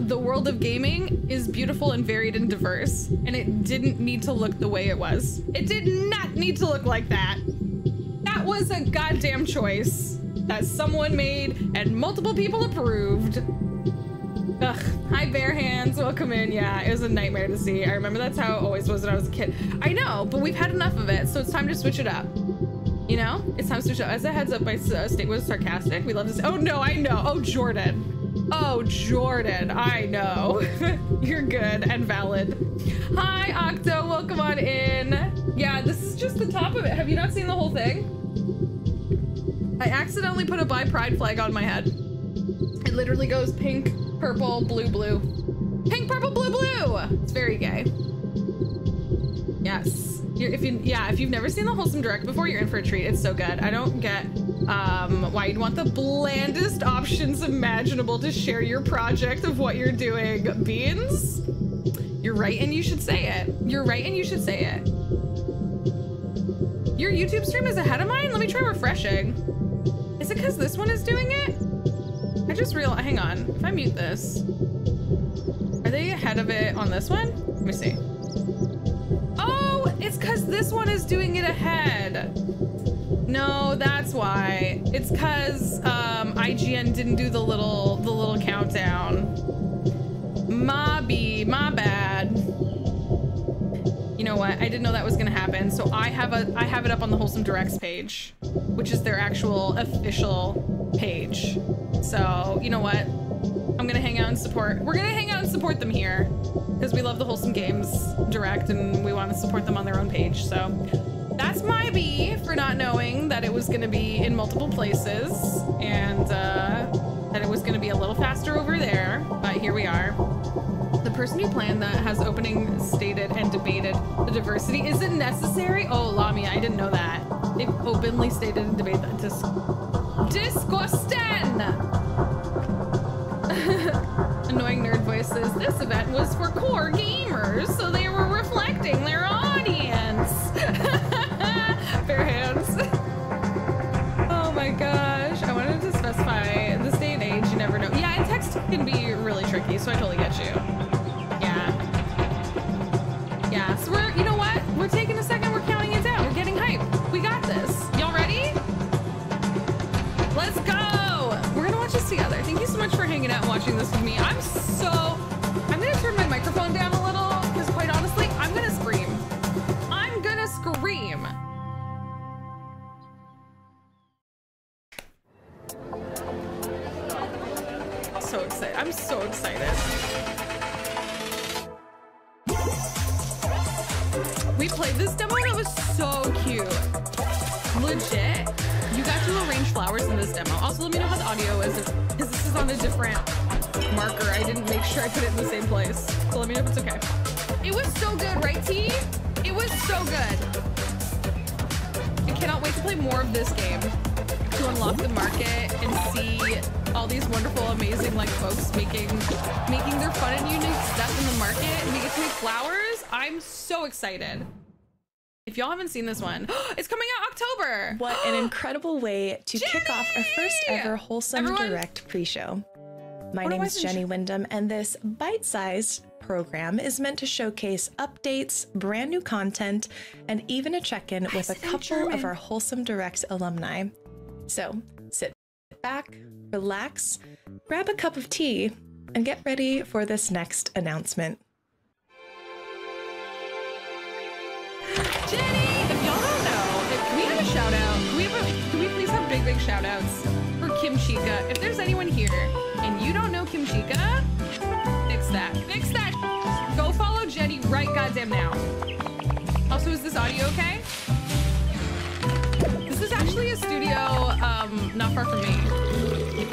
the world of gaming is beautiful and varied and diverse, and it didn't need to look the way it was. It did not need to look like that. That was a goddamn choice that someone made and multiple people approved. Ugh. Hi, Bare Hands. Welcome in. Yeah, it was a nightmare to see. I remember that's how it always was when I was a kid. I know, but we've had enough of it, so it's time to switch it up. You know? It's time to switch it up. As a heads up, my state was sarcastic. We love this. Oh, no, I know. Oh, Jordan. Oh, Jordan. I know. You're good and valid. Hi, Octo. Welcome on in. Yeah, this is just the top of it. Have you not seen the whole thing? I accidentally put a bi pride flag on my head. It literally goes pink, purple, blue, blue. Pink, purple, blue, blue! It's very gay. Yes. If you've never seen the Wholesome Direct before, you're in for a treat. It's so good. I don't get why you'd want the blandest options imaginable to share your project of what you're doing. Beans? You're right and you should say it. Your YouTube stream is ahead of mine? Let me try refreshing. Is it because this one is doing it? I just realized, hang on, if I mute this, are they ahead of it on this one? Let me see. Oh, it's because this one is doing it ahead. No, that's why. It's because IGN didn't do the little countdown. My bad. You know what? I didn't know that was gonna happen. So I have it up on the Wholesome Directs page, which is their actual official page. So, you know what? I'm gonna hang out and support. We're gonna hang out and support them here because we love the Wholesome Games Direct and we want to support them on their own page. So that's my B for not knowing that it was gonna be in multiple places and that it was gonna be a little faster over there, but here we are. The person who planned that has opening stated and debated the diversity isn't necessary. Oh, Lamia, I didn't know that. They've openly stated and debated that. Disgusting! Annoying nerd voice. viruses, this event was for core gamers, so they were reflecting their audience. Fair hands. Oh my gosh, I wanted to specify, in this day and age, you never know. Yeah, and text can be really tricky, so I totally get you. Yeah. Yeah, so we're, you know what? We're taking a second, we're counting it down, we're getting hype. We got this. Y'all ready? Let's go! Together. Thank you so much for hanging out and watching this with me. I'm gonna turn my microphone down a little because quite honestly, I'm gonna scream. I'm gonna scream. So excited. I'm so excited. We played this demo and it was so cute. Legit. You got to arrange flowers in this demo. Also, let me know how the audio is, because this is on a different marker. I didn't make sure I put it in the same place. So let me know if it's okay. It was so good, right, T? It was so good. I cannot wait to play more of this game, to unlock the market and see all these wonderful, amazing, like, folks making their fun and unique stuff in the market, and we get to make flowers. I'm so excited. If y'all haven't seen this one, it's coming out October. What an incredible way to kick off our first ever Wholesome Direct pre-show. My name is Jenny Wyndham, and this bite-sized program is meant to showcase updates, brand new content, and even a check-in with a couple of our Wholesome Direct alumni. So sit back, relax, grab a cup of tea, and get ready for this next announcement. Jenny, if y'all don't know, if we have a shout out, can we please have big shout outs for Kim Chica? If there's anyone here and you don't know Kim Chica, fix that. Fix that. Go follow Jenny right goddamn now. Also, is this audio okay? This is actually a studio not far from me.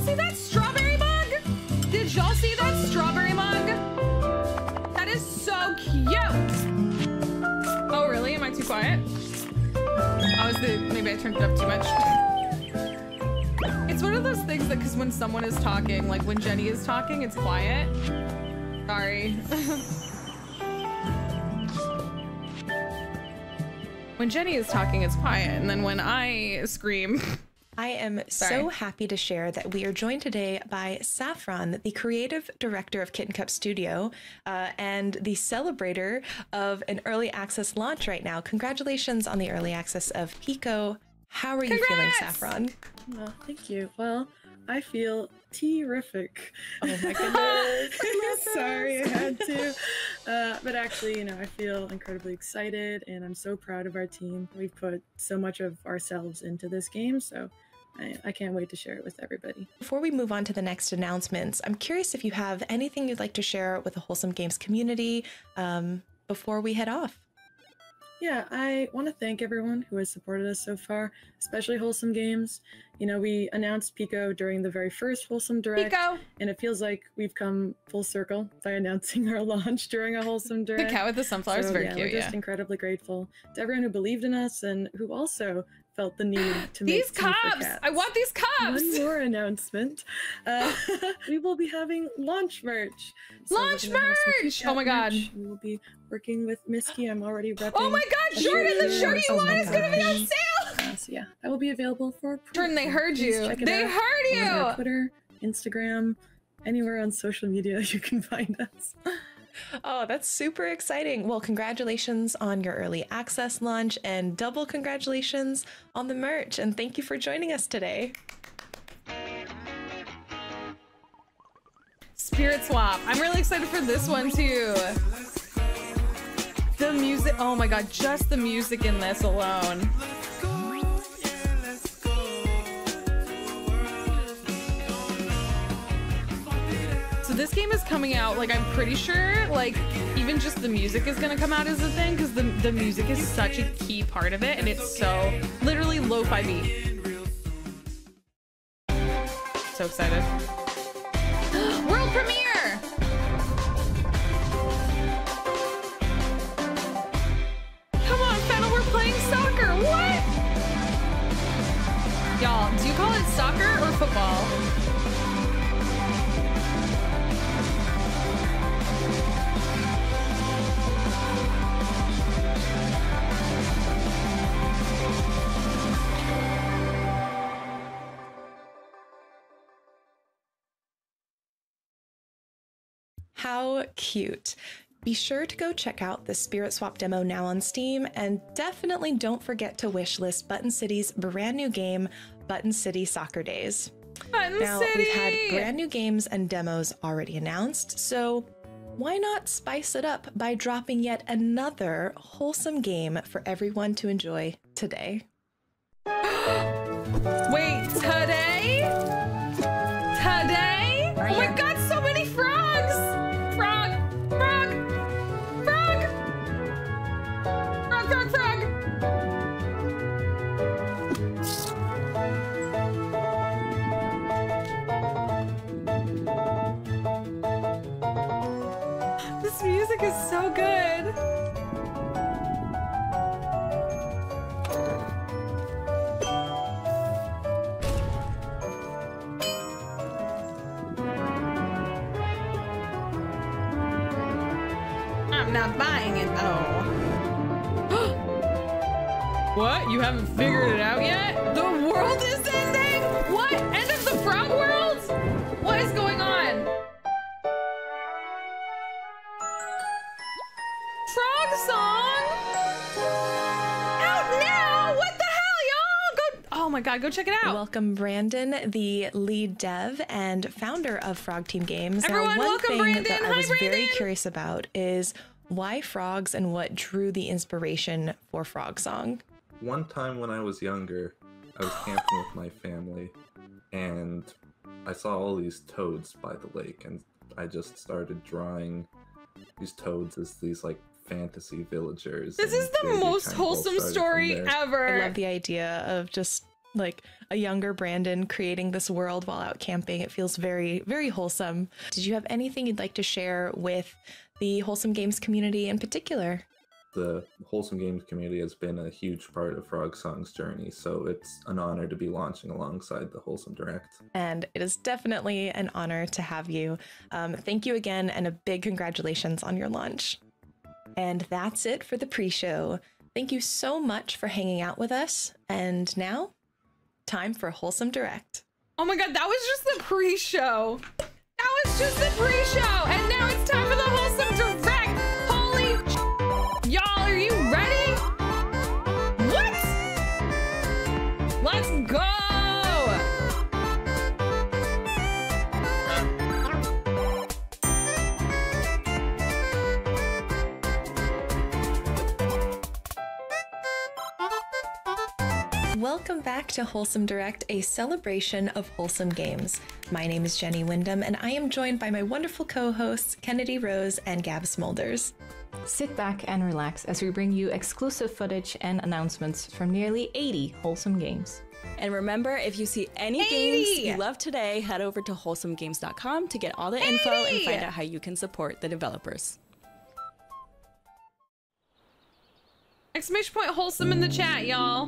Did y'all see that strawberry mug? Did y'all see that strawberry mug? That is so cute. Oh, really? Am I too quiet? Maybe I turned it up too much. It's one of those things that, because when someone is talking, like when Jenny is talking, it's quiet. Sorry. When Jenny is talking, it's quiet. And then when I scream... I am so happy to share that we are joined today by Saffron, the creative director of Kitten Cup Studio, and the celebrator of an early access launch right now. Congratulations on the early access of Pico. How are you feeling, Saffron? Well, thank you. Well, I feel terrific. Oh my goodness. Sorry I had to. But actually, you know, I feel incredibly excited and I'm so proud of our team. We've put so much of ourselves into this game, so I can't wait to share it with everybody. Before we move on to the next announcements, I'm curious if you have anything you'd like to share with the Wholesome Games community before we head off. Yeah, I want to thank everyone who has supported us so far, especially Wholesome Games. You know, we announced Pico during the very first Wholesome Direct, and it feels like we've come full circle by announcing our launch during a Wholesome Direct. The cat with the sunflowers, so, very cute. We're just incredibly grateful to everyone who believed in us and who also felt the need to make these cups. I want these cups. One more announcement: we will be having launch merch. So launch merch! Oh my god! Merch. We will be working with Miski. I'm already repping. Oh my god, Jordan! The shirt you want is gonna be on sale. So yeah, that will be available for. Jordan, they heard you. They heard you. On Twitter, Instagram, anywhere on social media you can find us. Oh, that's super exciting. Well, congratulations on your early access launch and double congratulations on the merch. And thank you for joining us today. Spirit Swap. I'm really excited for this one, too. The music. Oh, my God. Just the music in this alone. So this game is coming out, like, I'm pretty sure, like, even just the music is gonna come out as a thing, because the music is such a key part of it, and it's so literally lo-fi beat. So excited. World premiere! Come on, Fennel, we're playing soccer! What? football. Do you call it soccer or football? How cute. Be sure to go check out the Spirit Swap demo now on Steam, and definitely don't forget to wishlist Button City's brand new game, Button City Soccer Days. Button City! We've had brand new games and demos already announced, so why not spice it up by dropping yet another wholesome game for everyone to enjoy today? Wait, today? Today? Oh my God, so many frogs! This music is so good. I'm not buying it though. What? You haven't figured it out yet? The world is ending? What? End of the frog world? What is going on? Frog song? Out now? What the hell, y'all? Go! Oh my God, go check it out. Welcome, Brandon, the lead dev and founder of Frog Team Games. Everyone, now, welcome, Brandon. That I was very curious about is why frogs and what drew the inspiration for Frog Song. One time when I was younger, I was camping with my family, and I saw all these toads by the lake, and I just started drawing these toads as these like fantasy villagers. This is the most wholesome story ever. I love the idea of just like a younger Brandon creating this world while out camping. It feels very, very wholesome. Did you have anything you'd like to share with the Wholesome Games community in particular? The Wholesome Games community has been a huge part of Frog Song's journey, so it's an honor to be launching alongside the Wholesome Direct. And it is definitely an honor to have you. Thank you again, and a big congratulations on your launch. And that's it for the pre-show. Thank you so much for hanging out with us. And now, time for Wholesome Direct. Oh my God, that was just the pre-show. That was just the pre-show. And now it's time for the Wholesome Direct. Y'all, are you ready? What? Let's go! Welcome back to Wholesome Direct, a celebration of wholesome games. My name is Jenny Wyndham, and I am joined by my wonderful co-hosts, Kennedy Rose and Gab Smulders. Sit back and relax as we bring you exclusive footage and announcements from nearly 80 wholesome games. And remember, if you see any games you love today, head over to wholesomegames.com to get all the info and find out how you can support the developers. Exclamation point wholesome in the chat, y'all.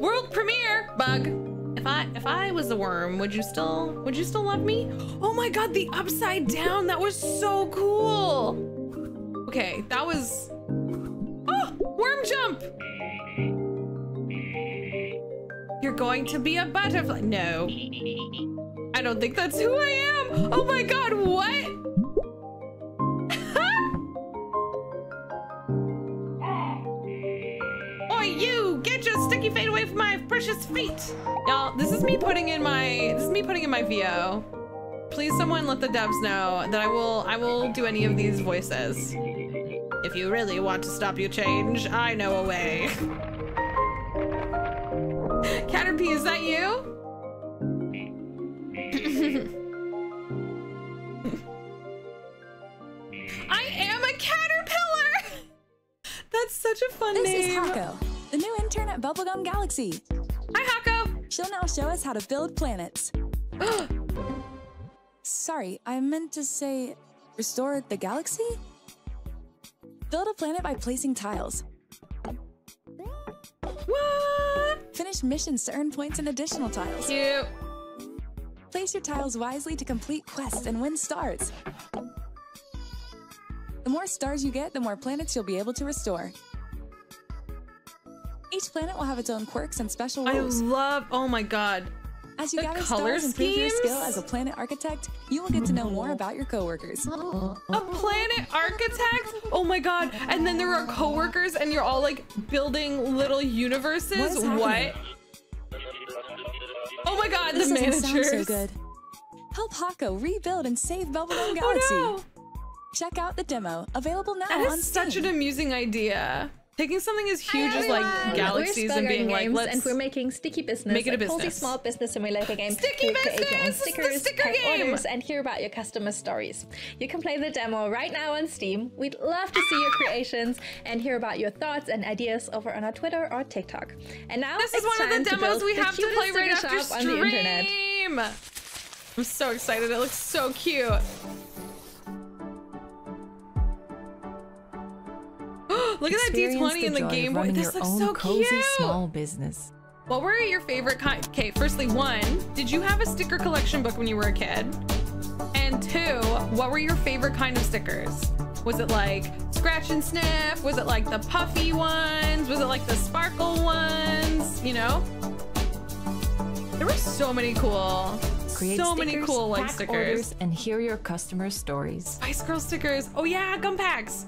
World premiere, bug. If I was a worm, would you still love me? Oh my God, the upside down, that was so cool. Okay, that was... Oh! Worm jump! You're going to be a butterfly. No. I don't think that's who I am! Oh my God, what? Oi, you! Get your sticky feet away from my precious feet! Y'all, this is me putting in my... This is me putting in my VO. Please someone let the devs know that I will do any of these voices. If you really want to stop your change, I know a way. Caterpie, is that you? I am a caterpillar! That's such a fun name. This is Hako, the new intern at Bubblegum Galaxy. Hi, Hako! She'll now show us how to build planets. Sorry, I meant to say restore the galaxy? Build a planet by placing tiles. What? Finish missions to earn points and additional tiles. Cute. Place your tiles wisely to complete quests and win stars. The more stars you get, the more planets you'll be able to restore. Each planet will have its own quirks and special rules. I love, oh my god. As you gather stars and improve your skill as a planet architect, you will get to know more about your coworkers. A planet architect? Oh my god. And then there are coworkers and you're all like building little universes. What? Oh my god, the managers. So good. Help Hako rebuild and save Bubblegum Galaxy. Oh no. Check out the demo available now on Steam. That is such an amusing idea. Taking something as huge as like galaxies and being like, let's and we're making sticky business, make it a business. Cozy small business simulator game. Sticky business, stickers, sticker game. Orders, and hear about your customer stories. You can play the demo right now on Steam. We'd love to see your creations and hear about your thoughts and ideas over on our Twitter or TikTok. And now this is one of the demos we have to play right after stream. I'm so excited! It looks so cute. Look at that D20 in the Game Boy. This looks so cute. Small business. What were your favorite kind? Okay, firstly, one, did you have a sticker collection book when you were a kid? And two, what were your favorite kind of stickers? Was it like scratch and sniff? Was it like the puffy ones? Was it like the sparkle ones? You know? There were so many cool. Create stickers, like stickers. And hear your customers' stories. Spice Girl stickers. Oh yeah, gum packs.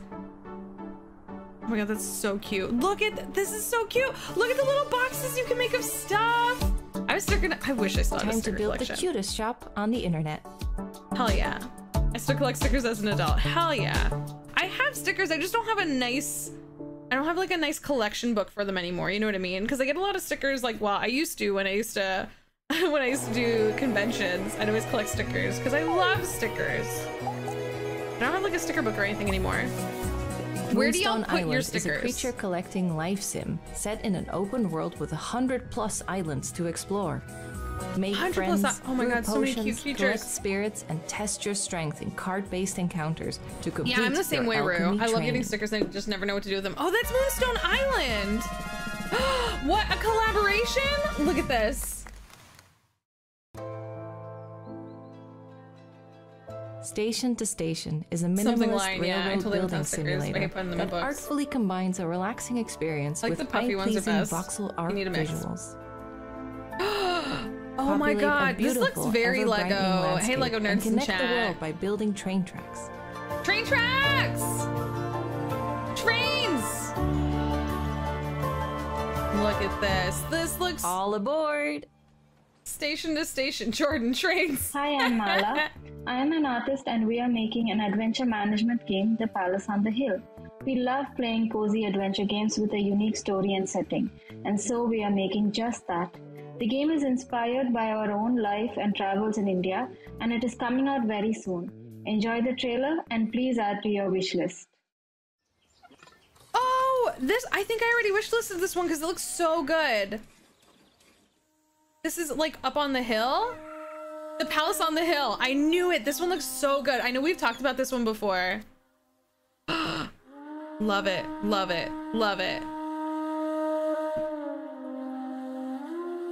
Oh my god, that's so cute. Look at this is so cute. Look at the little boxes you can make of stuff. I wish I still had a sticker collection. Time to build the cutest shop on the internet. Hell yeah. I still collect stickers as an adult. Hell yeah. I have stickers. I just don't have like a nice collection book for them anymore. You know what I mean? Because I get a lot of stickers like, well, I used to when I used to do conventions, I'd always collect stickers because I love stickers. I don't have like a sticker book or anything anymore. Where do y'all put your stickers? Moonstone Island is a creature collecting life sim set in an open world with 100+ islands to explore. Make friends, oh my god, so many cute creatures, collect spirits, and test your strength in card-based encounters to complete. Yeah, I'm the same way, Rue. I love getting stickers and I just never know what to do with them. Oh, that's Moonstone Island! What a collaboration! Look at this. Station to Station is a minimalist railroad building simulator that artfully combines a relaxing experience with eye-pleasing voxel art visuals. Oh my god, this looks very Lego. Hey Lego nerds in chat. Connect the world by building train tracks. Train tracks! Trains! Look at this. This looks... All aboard! Station to Station, Jordan Trains. Hi, I'm Mala. I'm an artist and we are making an adventure management game, The Palace on the Hill. We love playing cozy adventure games with a unique story and setting, and so we are making just that. The game is inspired by our own life and travels in India, and it is coming out very soon. Enjoy the trailer and please add to your wish list. Oh, this, I think I already wish listed this one because it looks so good. This is like up on the hill. The Palace on the Hill. I knew it. This one looks so good. I know we've talked about this one before. Love it. Love it. Love it.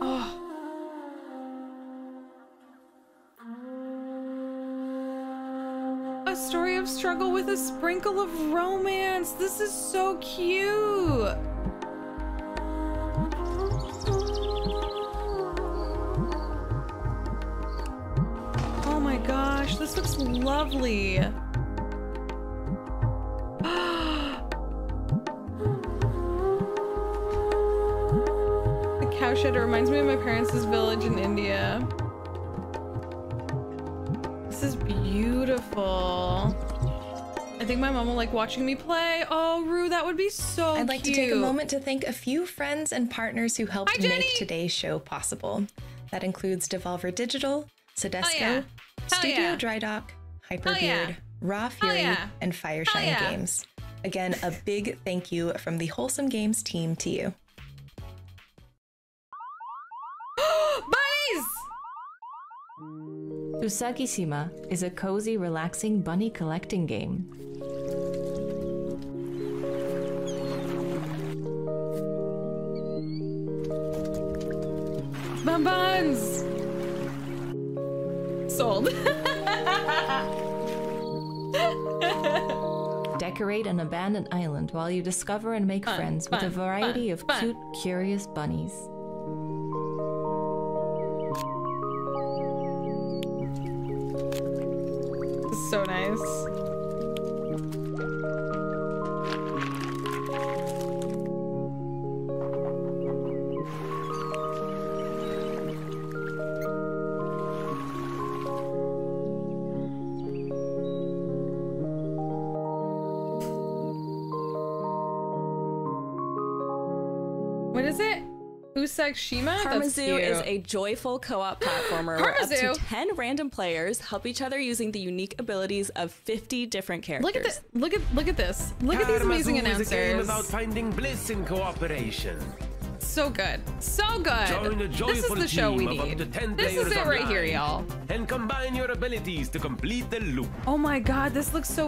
Oh. A story of struggle with a sprinkle of romance. This is so cute. Gosh, this looks lovely. The cowshed reminds me of my parents' village in India. This is beautiful. I think my mom will like watching me play. Oh, Rue, that would be so cute. I'd like to take a moment to thank a few friends and partners who helped make today's show possible. That includes Devolver Digital, Sedesco, Studio Dry Dock, Hyperbeard, Raw Fury, and Fireshine Games. Again, a big thank you from the Wholesome Games team to you. Bunnies! Usagi-sima is a cozy, relaxing bunny collecting game. My buns! Sold. Decorate an abandoned island while you discover and make friends with a variety of cute, curious bunnies. So nice. Shima? Parmazoo is a joyful co-op platformer where up to 10 random players help each other using the unique abilities of 50 different characters. Look at this! Look at this! Look at these amazing announcers! Is a game about finding bliss in cooperation. So good, so good. Join a joyful this is the show we need. This is it right here, y'all. And combine your abilities to complete the loop. Oh my God, this looks so.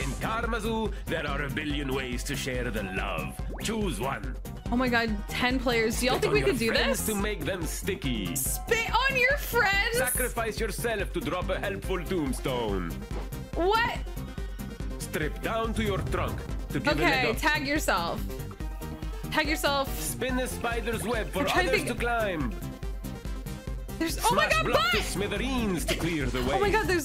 In Parmazoo, there are a billion ways to share the love. Choose one. Oh my God, 10 players. Do y'all think we could do this? To make them sticky. Spit on your friends! Sacrifice yourself to drop a helpful tombstone. What? Strip down to your trunk to give a leg up. Tag yourself. Tag yourself. Spin a spider's web for others to climb. There's oh my God, block to smithereens to clear the way. Oh my God, there's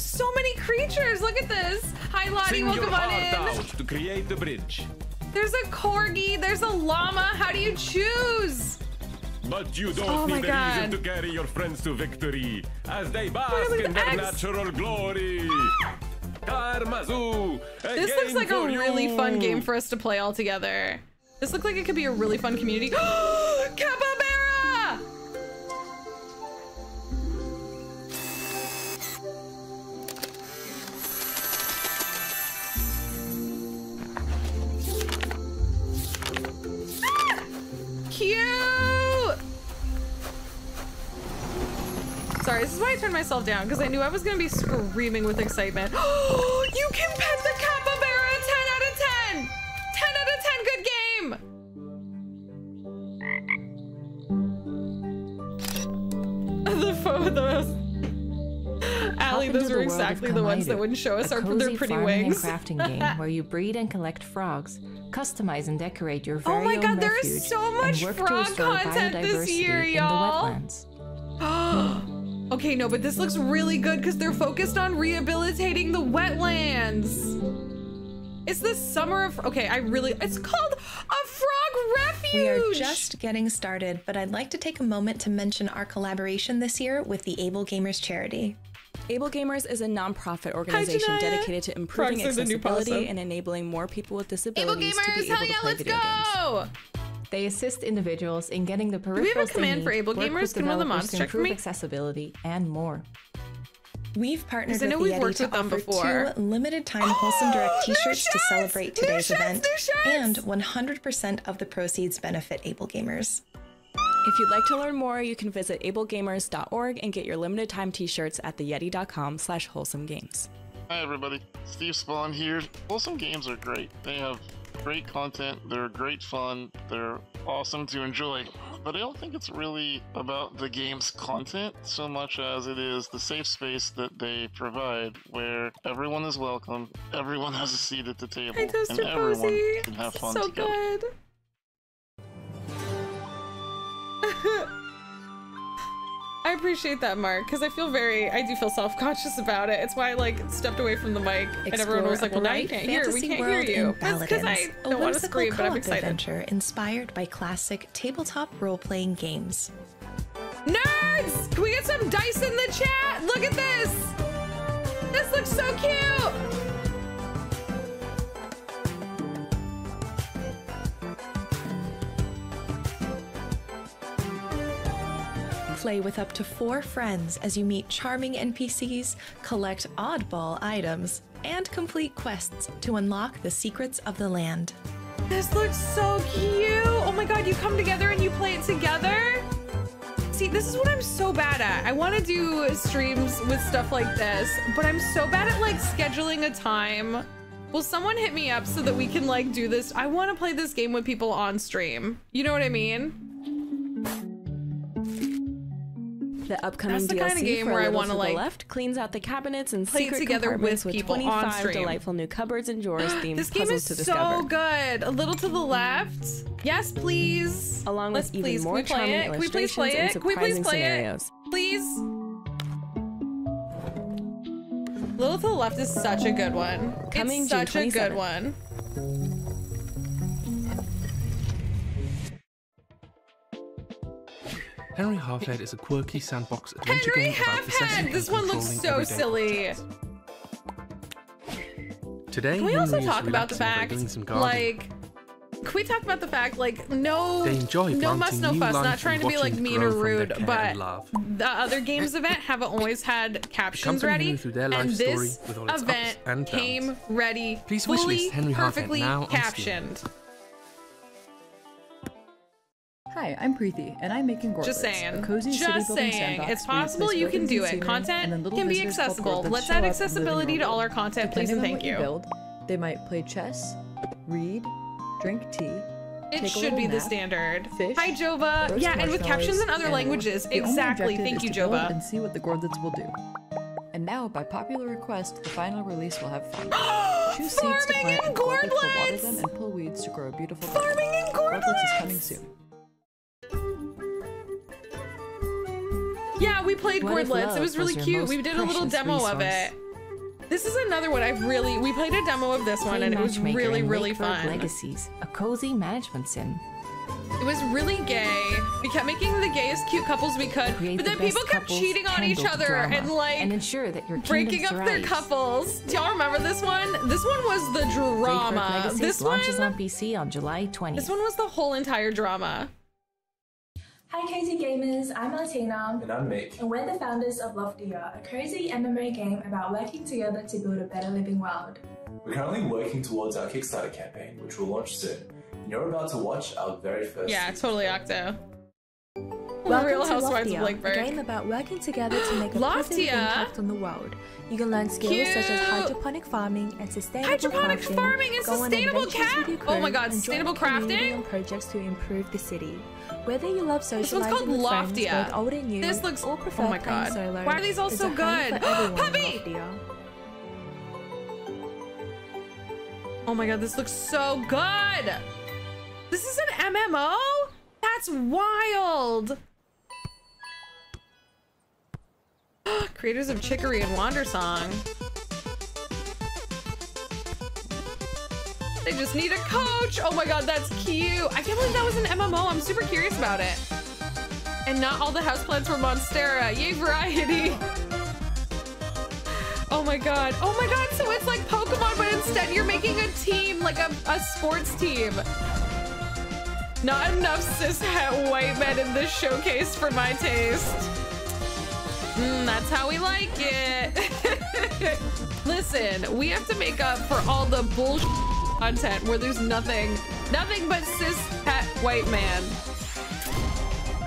so many creatures. Look at this. Hi Lottie, welcome on in. Sing your heart out to create the bridge. There's a corgi, there's a llama, how do you choose? But you don't need a reason to carry your friends to victory as they bask in their natural glory. Parmazoo, this looks like a really fun game for us to play all together. This looks like it could be a really fun community. Capybara! Sorry, this is why I turned myself down, because I knew I was going to be screaming with excitement. Oh, you can pet the capybara! 10 out of 10! 10 out of 10, good game! Allie, those were exactly the ones that wouldn't show us our, their pretty wings. A cozy farming and crafting game where you breed and collect frogs, customize and decorate your very own refuge, and work to restore biodiversity in the wetlands. Oh my God, there is so much frog content this year, y'all! Okay, no, but this looks really good because they're focused on rehabilitating the wetlands. It's the summer of... Okay, It's called a frog refuge! We are just getting started, but I'd like to take a moment to mention our collaboration this year with the Able Gamers charity. Able Gamers is a nonprofit organization dedicated to improving accessibility and enabling more people with disabilities to be able to play video games. They assist individuals in getting the peripherals they need, Can one of the mods check for me? Accessibility and more. We've partnered with the Yeti to offer 2 limited-time Wholesome Direct T-shirts to celebrate today's event, and 100% of the proceeds benefit Able Gamers. If you'd like to learn more, you can visit ablegamers.org and get your limited-time T-shirts at theyeti.com/wholesomegames. Hi everybody, Steve Spawn here. Wholesome Games are great. They have great content, they're great fun, they're awesome to enjoy, but I don't think it's really about the game's content so much as it is the safe space that they provide where everyone is welcome, everyone has a seat at the table, and everyone can have fun together. I appreciate that, Mark, because I feel I do feel self-conscious about it. It's why I stepped away from the mic, and everyone was like, well, now you can't hear, we can't hear you. That's because I don't want to scream, but I'm excited. Adventure inspired by classic tabletop role-playing games. Nerds! Can we get some dice in the chat? Look at this! This looks so cute! Play with up to 4 friends as you meet charming NPCs, collect oddball items, and complete quests to unlock the secrets of the land. This looks so cute! Oh my God, you come together and you play it together? See, this is what I'm so bad at. I want to do streams with stuff like this, but I'm so bad at scheduling a time. Will someone hit me up so that we can do this? I want to play this game with people on stream. You know what I mean? The upcoming DLC kind of game for where I want to like left cleans out the cabinets and play secret together with people 25 on stream. Delightful new cupboards and drawers themed this game puzzles is to discover. So good. A little to the left. Yes, please. Along with even more charming illustrations and surprising scenarios. Please. A little to the left is such a good one. Coming it's such a good one. Henry Halfhead is a quirky sandbox adventure game about possessing this one looks so silly. Today, can we also talk about the fact, like, can we talk about the fact, like, no muss, no fuss, not trying to be like mean or rude, but the other games event haven't always had captions ready, and this event came ready, fully, perfectly captioned. Hi, I'm Preethi, and I'm making Gortlets, just saying, a cozy city-building sandbox. It's possible you can do it. Content can be accessible. Let's add accessibility to all our content, please and thank you. Build, they might play chess, read, drink tea. It should be the standard. Fish, hi, Jova. Yeah, and with captions in other languages. Exactly. Thank you, Jova. And see what the Gortlets will do. And now, by popular request, the final release will have fun. Choose seeds to plant and Gortlets will water them and pull weeds to grow a beautiful garden. Farming in Gortlets! Gortlets is coming soon. Yeah, we played Gortlets. It was really cute. We did a little demo of it. This is another one we played a demo of this one and it was really, really fun. Legacies, a cozy management sim. It was really gay. We kept making the gayest cute couples we could, but then people kept cheating on each other and like ensure that you're breaking up their couples. Do y'all remember this one? This one was the drama. This one launches on PC on July 20th. This one was the whole entire drama. Hi Cozy Gamers, I'm Martina. And I'm Mick. And we're the founders of Loftia, a cozy MMO game about working together to build a better living world. We're currently working towards our Kickstarter campaign, which will launch soon. And you're about to watch our very first Octo. Welcome Real Housewives of Blakeburg. A game about working together to make a positive impact on the world. You can learn skills such as hydroponic farming and sustainable crafting. Oh my god, sustainable crafting and projects to improve the city. Whether you love socializing with friends, both old and new, or prefer playing solo, why are these all so good? Puppy! Oh my god, this looks so good! This is an MMO? That's wild! Creators of Chicory and Wandersong. They just need a coach. Oh my god, that's cute. I can't believe that was an MMO. I'm super curious about it. And not all the houseplants were Monstera. Yay, variety. Oh my god. Oh my god, so it's like Pokemon, but instead you're making a team, like a sports team. Not enough cishet white men in this showcase for my taste. That's how we like it. Listen, we have to make up for all the bullshit content where there's nothing but cis hat white man.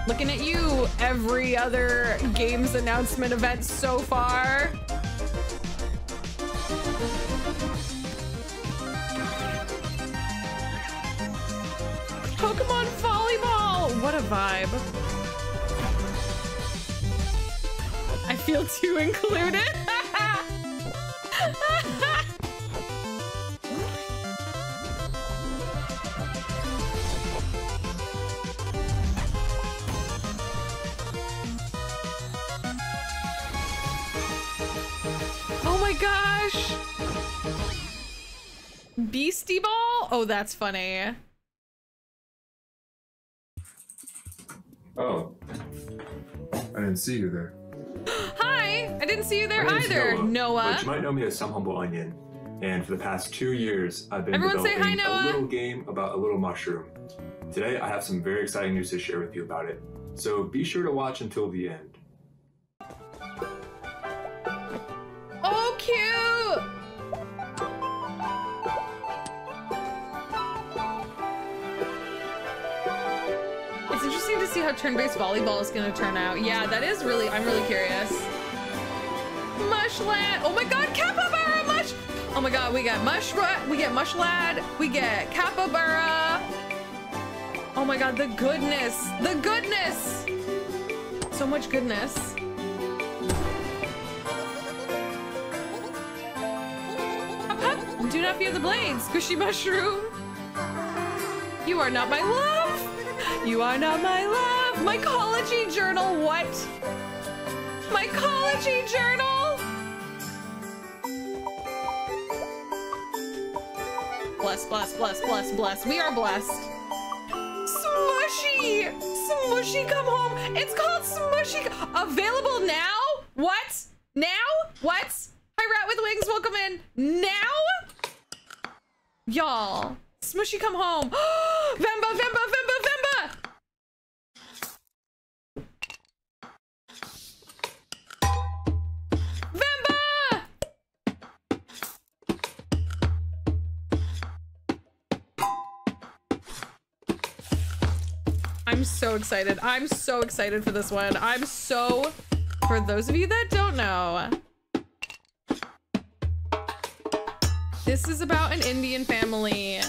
Looking at you, every other games announcement event so far. Pokemon volleyball, what a vibe. I feel too included. Oh my gosh. Beastie Ball? Oh, that's funny. Oh, I didn't see you there. Hi! I didn't see you there either, Noah. You might know me as Some Humble Onion, and for the past 2 years, I've been developing a little game about a little mushroom. Today, I have some very exciting news to share with you about it, so be sure to watch until the end. Oh, cute! To see how turn-based volleyball is going to turn out. Yeah, that is really, I'm really curious. Mushlad. Oh my god, Capybara Mush. Oh my god, we got Mushrat, we get Mushlad, we get Capybara. Oh my god, the goodness. So much goodness. Do not fear the blades, squishy mushroom. You are not my love. You are not my love. Mycology journal, what? Mycology journal. Bless, bless, bless, bless, bless. We are blessed. Smushy! Smushy, come home. It's called Smushy. Available now? What? Now? What? Hi, Rat with Wings. Welcome in. Now? Y'all. Smushy, come home. Vemba, Vemba, Vemba, Vemba! Vemba! I'm so excited. I'm so excited for this one. I'm so... For those of you that don't know, this is about an Indian family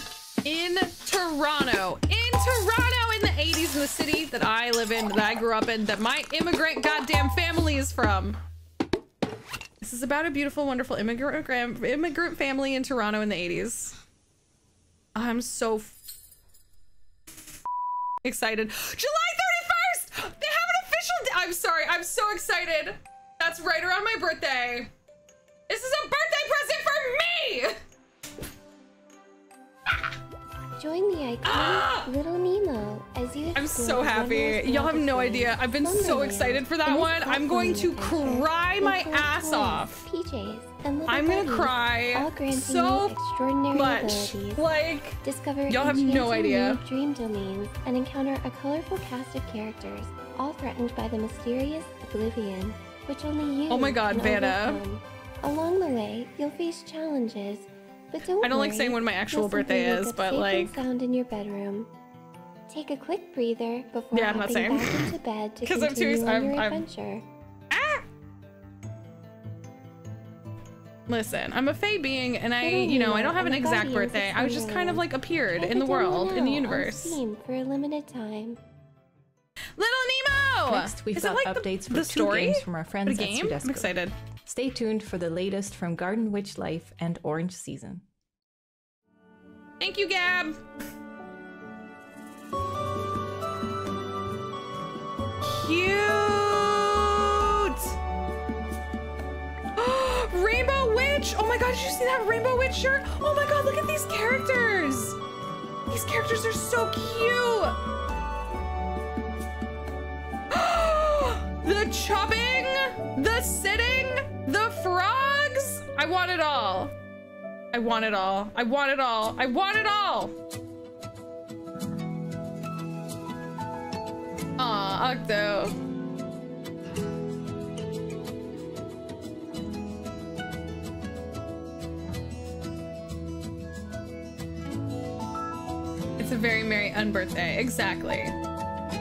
in Toronto. In Toronto in the 80s, in the city that I live in, that I grew up in, that my immigrant goddamn family is from. This is about a beautiful, wonderful immigrant family in Toronto in the 80s. I'm so... excited. July 31st! They have an official day! I'm sorry, I'm so excited. That's right around my birthday. This is a birthday present for me! Join the iconic Little Nemo as you... I'm so happy. Y'all have no idea. I've been so excited for that one. I'm going to cry my ass off. PJs and I'm gonna cry so much. Like, y'all have no idea. Dream domains and encounter a colorful cast of characters, all threatened by the mysterious oblivion, which only you... Oh my God, Vanna. Along the way, you'll face challenges, but don't... I don't worry, like saying when my actual birthday is, but like... sound in your bedroom. Take a quick breather before... Yeah, I'm not saying. Because I'm too... adventure. Listen, I'm a fae being, and I don't have an exact birthday. I was just kind of like appeared in the world, in the universe. For a limited time. Little Nemo! Next, we've got updates for two games from our friends at Sudesco. I'm excited. Stay tuned for the latest from Garden Witch Life and Orange Season. Thank you, Gab! Cute! Rainbow! Oh my God, did you see that Rainbow Witch shirt? Oh my God, look at these characters. These characters are so cute. The chubbing, the sitting, the frogs. I want it all. I want it all. I want it all. I want it all. Aw, Octo. It's a very merry unbirthday. Exactly.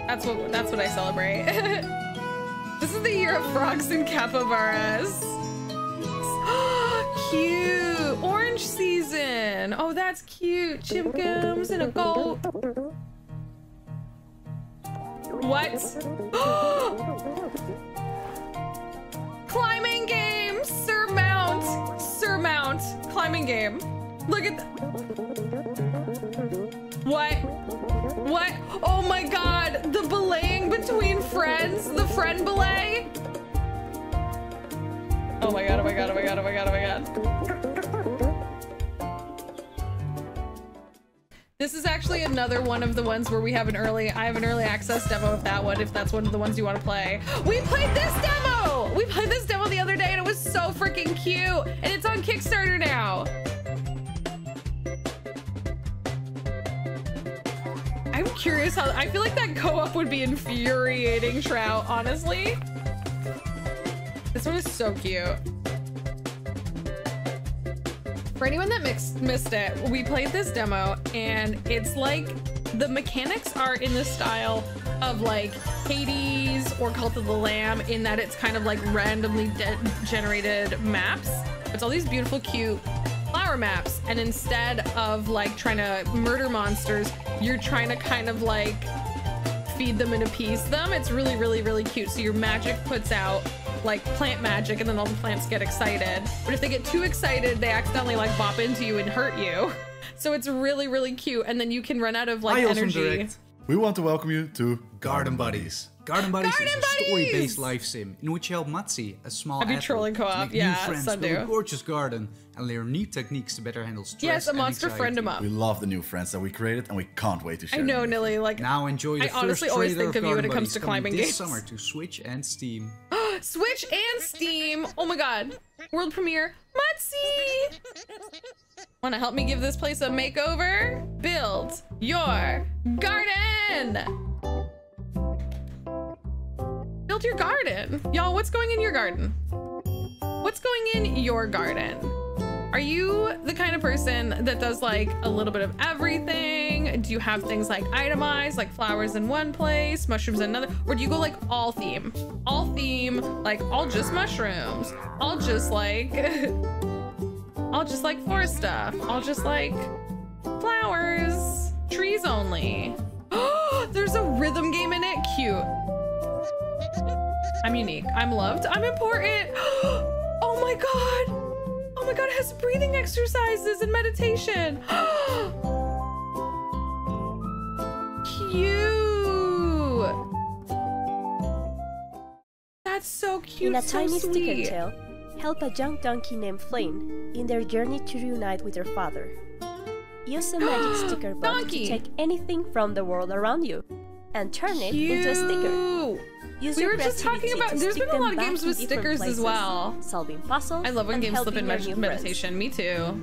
That's what I celebrate. This is the year of frogs and capybaras. Cute. Orange season. Oh, that's cute. Chimkins and a goat. What? Climbing game. Surmount. Surmount. Climbing game. Look at that. What? What? Oh my God! The belaying between friends! The friend belay! Oh my God, oh my God, oh my God, oh my God, oh my God. This is actually another one of the ones where we have I have an early access demo of that one, if that's one of the ones you want to play. We played this demo! We played this demo the other day and it was so freaking cute! And it's on Kickstarter now! I'm curious how... I feel like that co-op would be infuriating, Trout, honestly. This one is so cute. For anyone that missed it, we played this demo and it's like the mechanics are in the style of like Hades or Cult of the Lamb, in that it's kind of like randomly generated maps. It's all these beautiful, cute flower maps, and instead of like trying to murder monsters, you're trying to kind of like feed them and appease them. It's really, really, really cute. So your magic puts out like plant magic, and then all the plants get excited. But if they get too excited, they accidentally like bop into you and hurt you. So it's really, really cute. And then you can run out of like energy. We want to welcome you to Garden Buddies. Garden Buddies is a story-based life sim in which you help Matsi, a small athlete, to make new friends, build a gorgeous garden, and learn new techniques to better handle stress and monster anxiety. Friend him up. We love the new friends that we created, and we can't wait to share them. I know, Nilly. Like, now enjoy the first trailer of Garden Buddies. I honestly always think of you when it comes to climbing games. This summer to Switch and Steam. Switch and Steam! Oh my god. World premiere. Matsi! Wanna help me give this place a makeover? Build your garden! Build your garden. Y'all, what's going in your garden? What's going in your garden? Are you the kind of person that does like a little bit of everything? Do you have things like itemized, like flowers in one place, mushrooms in another? Or do you go like all theme? All theme, like all just mushrooms. All just like, all just like forest stuff. All just like flowers, trees only. Oh, there's a rhythm game in it, cute. I'm unique, I'm loved, I'm important. Oh my god. Oh my god, it has breathing exercises and meditation. Cute. That's so cute. In a tiny sticker tale, help a young donkey named Flynn in their journey to reunite with her father. Use a magic sticker bomb to take anything from the world around you and turn it into a sticker. We were just talking about, there's been a lot of games with stickers as well. Solving puzzles. I love when games slip in meditation. Me too.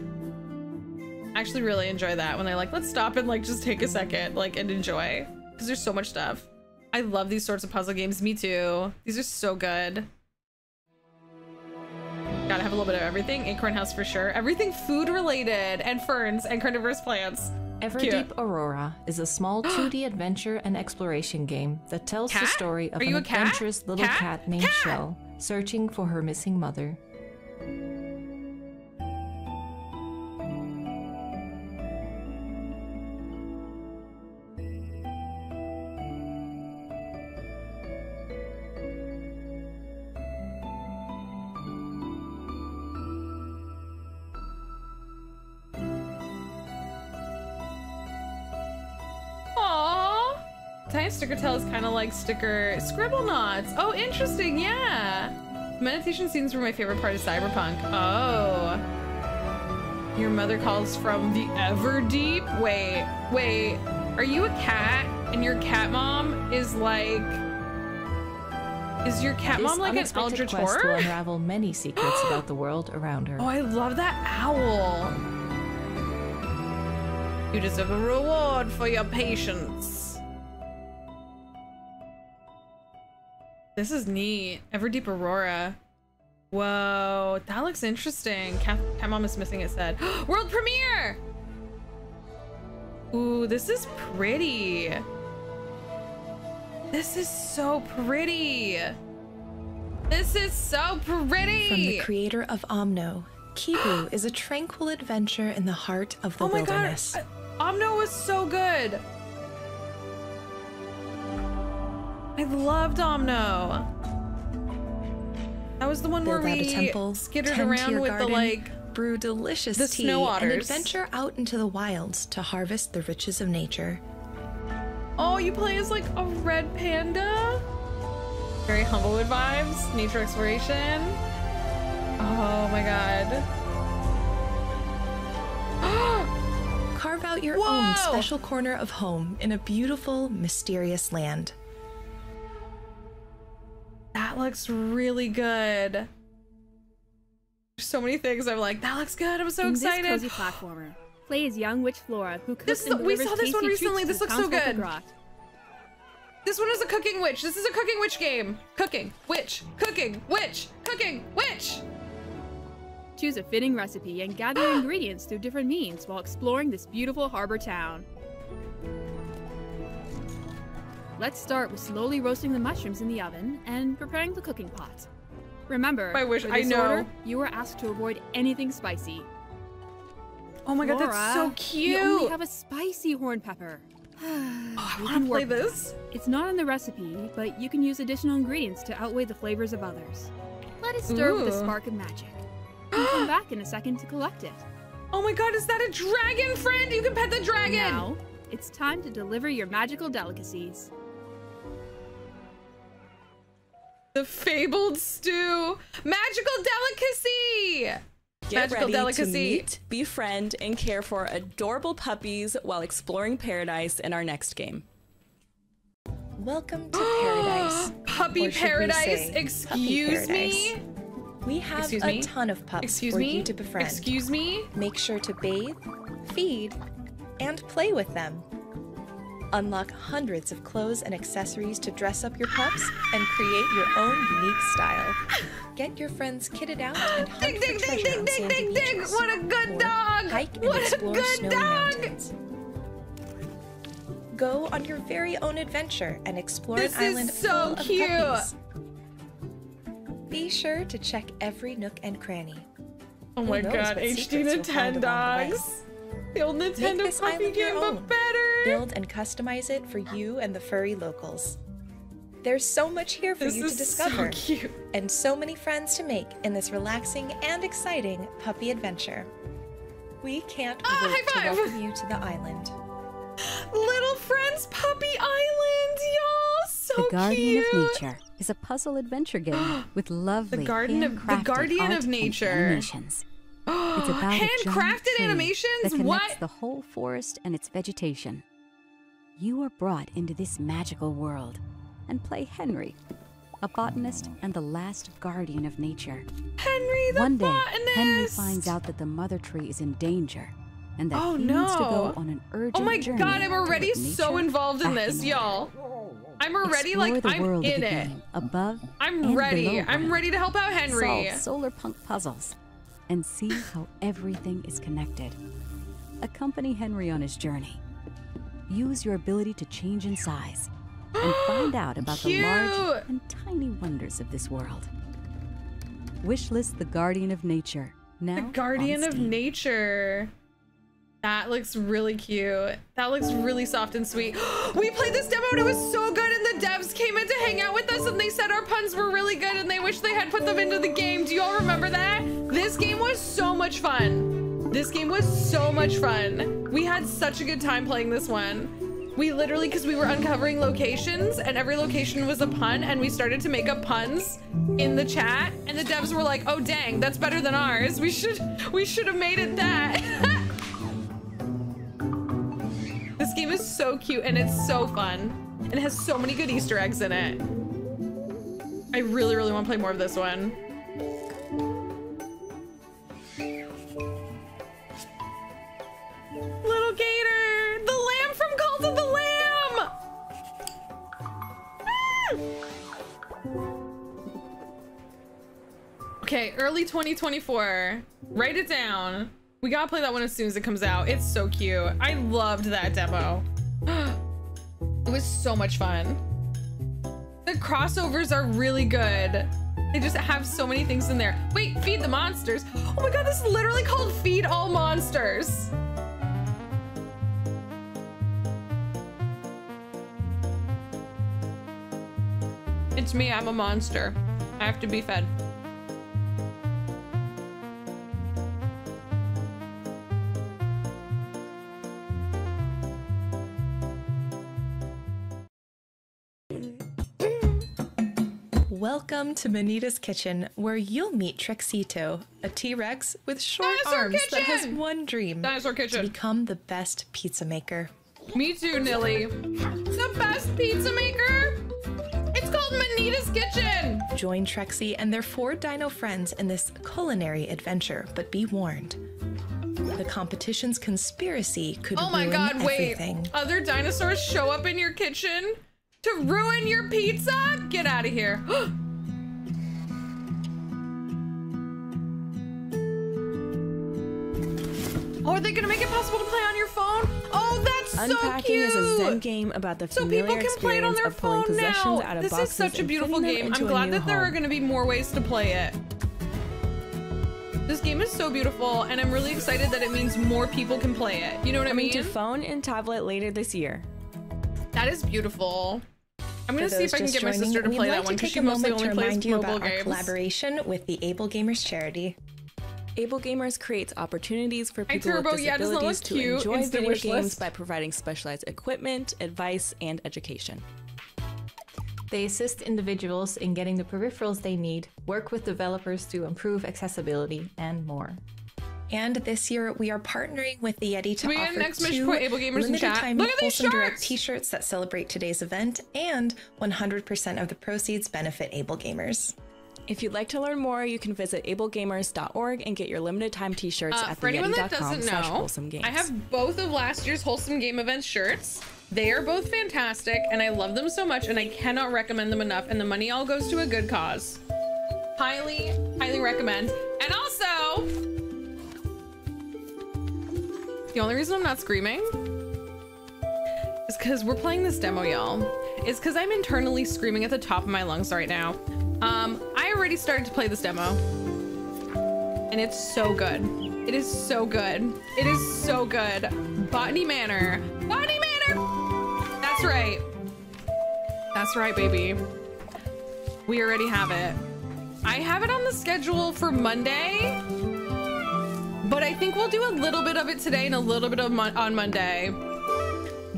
I actually really enjoy that when they're like, let's stop and like just take a second, like, and enjoy. Because there's so much stuff. I love these sorts of puzzle games. Me too. These are so good. Gotta have a little bit of everything. Acorn House for sure. Everything food related and ferns and carnivorous plants. Everdeep Aurora is a small 2D adventure and exploration game that tells the story of an adventurous little cat named Shell searching for her missing mother. Sticker tell is kind of like sticker scribble knots. Oh, interesting. Yeah. Meditation scenes were my favorite part of Cyberpunk. Oh. Your mother calls from the Everdeep? Wait, wait. Are you a cat and your cat mom is like... Is your cat mom like an eldritch horror? This unexpected quest will unravel many secrets about the world around her. Oh, I love that owl. You deserve a reward for your patience. This is neat. Everdeep Aurora. Whoa, that looks interesting. Cat Mom is missing, it said. World premiere! Ooh, this is pretty. This is so pretty. This is so pretty! From the creator of Omno, Kibu is a tranquil adventure in the heart of the wilderness. Oh my god, Omno was so good! I loved Omno. That was the one where we skittered around with the like brew delicious tea, snow otters, and adventure out into the wilds to harvest the riches of nature. Oh, you play as like a red panda. Very Humblewood vibes, nature exploration. Oh my god. Carve out your own special corner of home in a beautiful, mysterious land. That looks really good. There's so many things I'm like, that looks good. I'm so excited. This cozy platformer, play as young witch Flora, who cooks and delivers tasty treats. We saw this one recently. This looks so good. This one is a cooking witch. This is a cooking witch game. Cooking witch, cooking witch, cooking witch. Choose a fitting recipe and gather ingredients through different means while exploring this beautiful harbor town. Let's start with slowly roasting the mushrooms in the oven and preparing the cooking pot. Remember, order, you are asked to avoid anything spicy. Oh my god, that's so cute! You only have a spicy horn pepper. I want to play this. It's not in the recipe, but you can use additional ingredients to outweigh the flavors of others. Let it stir with the spark of magic. We'll come back in a second to collect it. Oh my god, is that a dragon, friend? You can pet the dragon! Now, it's time to deliver your magical delicacies. The fabled stew. Magical delicacy! Get ready to meet, befriend, and care for adorable puppies while exploring paradise in our next game. Welcome to paradise. Puppy paradise? Excuse me? We have a ton of pups for you to befriend. Excuse me? Make sure to bathe, feed, and play with them. Unlock hundreds of clothes and accessories to dress up your pups and create your own unique style. Get your friends kitted out and hunt for treasure on sandy beaches. What a good dog! Hike and explore snowy mountains. Go on your very own adventure and explore an island full of puppies. Be sure to check every nook and cranny. Oh my god, HD Nintendo dogs! The old Nintendo puppy game, but better! Build and customize it for you and the furry locals. There's so much here for you to discover, and so many friends to make in this relaxing and exciting puppy adventure. We can't wait to welcome you to the island. Little Friends Puppy Island, y'all! So cute! The Guardian of Nature is a puzzle adventure game with lovely handcrafted art and animations. It's about handcrafted animations that connects the whole forest and its vegetation. You are brought into this magical world and play Henry, a botanist and the last guardian of nature. Henry the botanist! One day, Henry finds out that the mother tree is in danger and that he needs to go on an urgent journey. Oh my god, I'm already so involved in this, y'all. I'm already like, I'm in it. I'm ready to help out Henry. Solve solar punk puzzles and see how everything is connected. Accompany Henry on his journey. Use your ability to change in size and find out about the large and tiny wonders of this world. Wishlist the Guardian of Nature. Now the Guardian of Nature. That looks really cute. That looks really soft and sweet. We played this demo and it was so good, and the devs came in to hang out with us and they said our puns were really good and they wish they had put them into the game. Do you all remember that? This game was so much fun. This game was so much fun. We had such a good time playing this one. We literally, because we were uncovering locations and every location was a pun, and we started to make up puns in the chat and the devs were like, oh dang, that's better than ours. We should have made it that. This game is so cute and it's so fun. And it has so many good Easter eggs in it. I really, really want to play more of this one. Little Gator! The lamb from Cult of the Lamb! Ah! Okay, early 2024. Write it down. We gotta play that one as soon as it comes out. It's so cute. I loved that demo. It was so much fun. The crossovers are really good. They just have so many things in there. Wait, feed the monsters. Oh my god, this is literally called Feed All Monsters. It's me, I'm a monster. I have to be fed. Welcome to Manita's Kitchen, where you'll meet Trixito, a T-Rex with short arms that has one dream. To become the best pizza maker. Me too, Nilly. The best pizza maker? It's called Manita's Kitchen! Join Trixie and their 4 dino friends in this culinary adventure, but be warned. The competition's conspiracy could ruin everything. Oh my god, wait. Other dinosaurs show up in your kitchen? To ruin your pizza? Get out of here. Oh, are they gonna make it possible to play on your phone? Oh, that's so cute! Unpacking is a zen game about the familiar experience of pulling possessions out of boxes. This is such a beautiful game. I'm glad that there are gonna be more ways to play it. This game is so beautiful, and I'm really excited that it means more people can play it. You know what I mean? Coming to phone and tablet later this year. That is beautiful. I'm gonna see if I can get my sister to play that one because she mostly only plays mobile games. Collaboration with the Able Gamers charity. Able Gamers creates opportunities for people with disabilities to enjoy video games by providing specialized equipment, advice, and education. They assist individuals in getting the peripherals they need, work with developers to improve accessibility, and more. And this year, we are partnering with the Yeti to offer 2 limited-time Wholesome Direct t-shirts that celebrate today's event, and 100% of the proceeds benefit Able Gamers. If you'd like to learn more, you can visit ablegamers.org and get your limited-time t-shirts at theyeti.com/wholesomegames. I have both of last year's Wholesome Game Events shirts. They are both fantastic, and I love them so much, and I cannot recommend them enough, and the money all goes to a good cause. Highly, highly recommend. And also... the only reason I'm not screaming is because we're playing this demo, y'all. It's because I'm internally screaming at the top of my lungs right now. I already started to play this demo and it's so good. It is so good. It is so good. Botany Manor. Botany Manor! That's right. That's right, baby. We already have it. I have it on the schedule for Monday. But I think we'll do a little bit of it today and a little bit of on Monday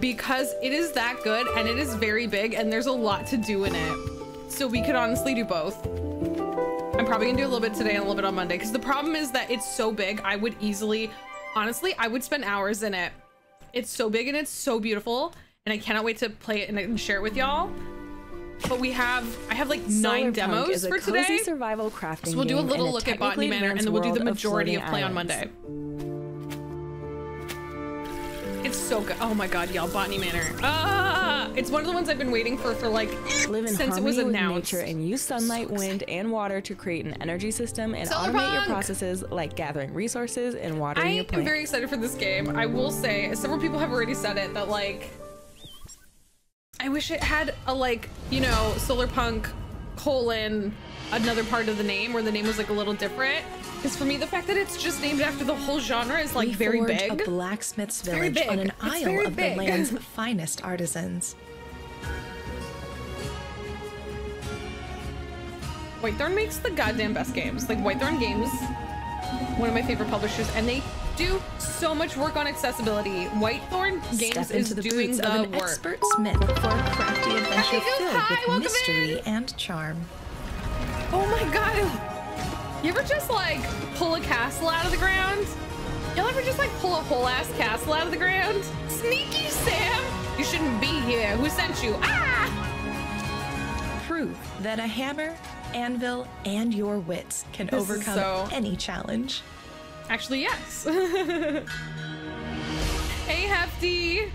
because it is that good and it is very big and there's a lot to do in it. So we could honestly do both. I'm probably gonna do a little bit today and a little bit on Monday because the problem is that it's so big. I would easily, honestly, I would spend hours in it. It's so big and it's so beautiful and I cannot wait to play it and share it with y'all. But we have, I have like 9 demos for today. Survival crafting, so we'll do a little look at Botany Manor and then we'll do the majority of play on Monday. It's so good. Oh my God, y'all, Botany Manor. It's one of the ones I've been waiting for like since it was announced. And use sunlight, wind, and water to create an energy system and automate your processes like gathering resources and watering your plants. I am very excited for this game. I will say, several people have already said it, that like, I wish it had a, like, you know, Solarpunk : another part of the name where the name was like a little different. Because for me, the fact that it's just named after the whole genre is like very big. A blacksmith's village on an isle of the land's finest artisans. Whitethorn makes the goddamn best games. Like Whitethorn Games, one of my favorite publishers, and they do so much work on accessibility. Whitethorn Games is doing the work. Step into the boots of an expert smith for a crafty adventure filled with mystery and charm. Oh my God! You ever just like pull a castle out of the ground? Y'all ever just like pull a whole ass castle out of the ground? Sneaky Sam! You shouldn't be here. Who sent you? Ah! Prove that a hammer, anvil, and your wits can overcome any challenge. Actually, yes. Hey, Hefty.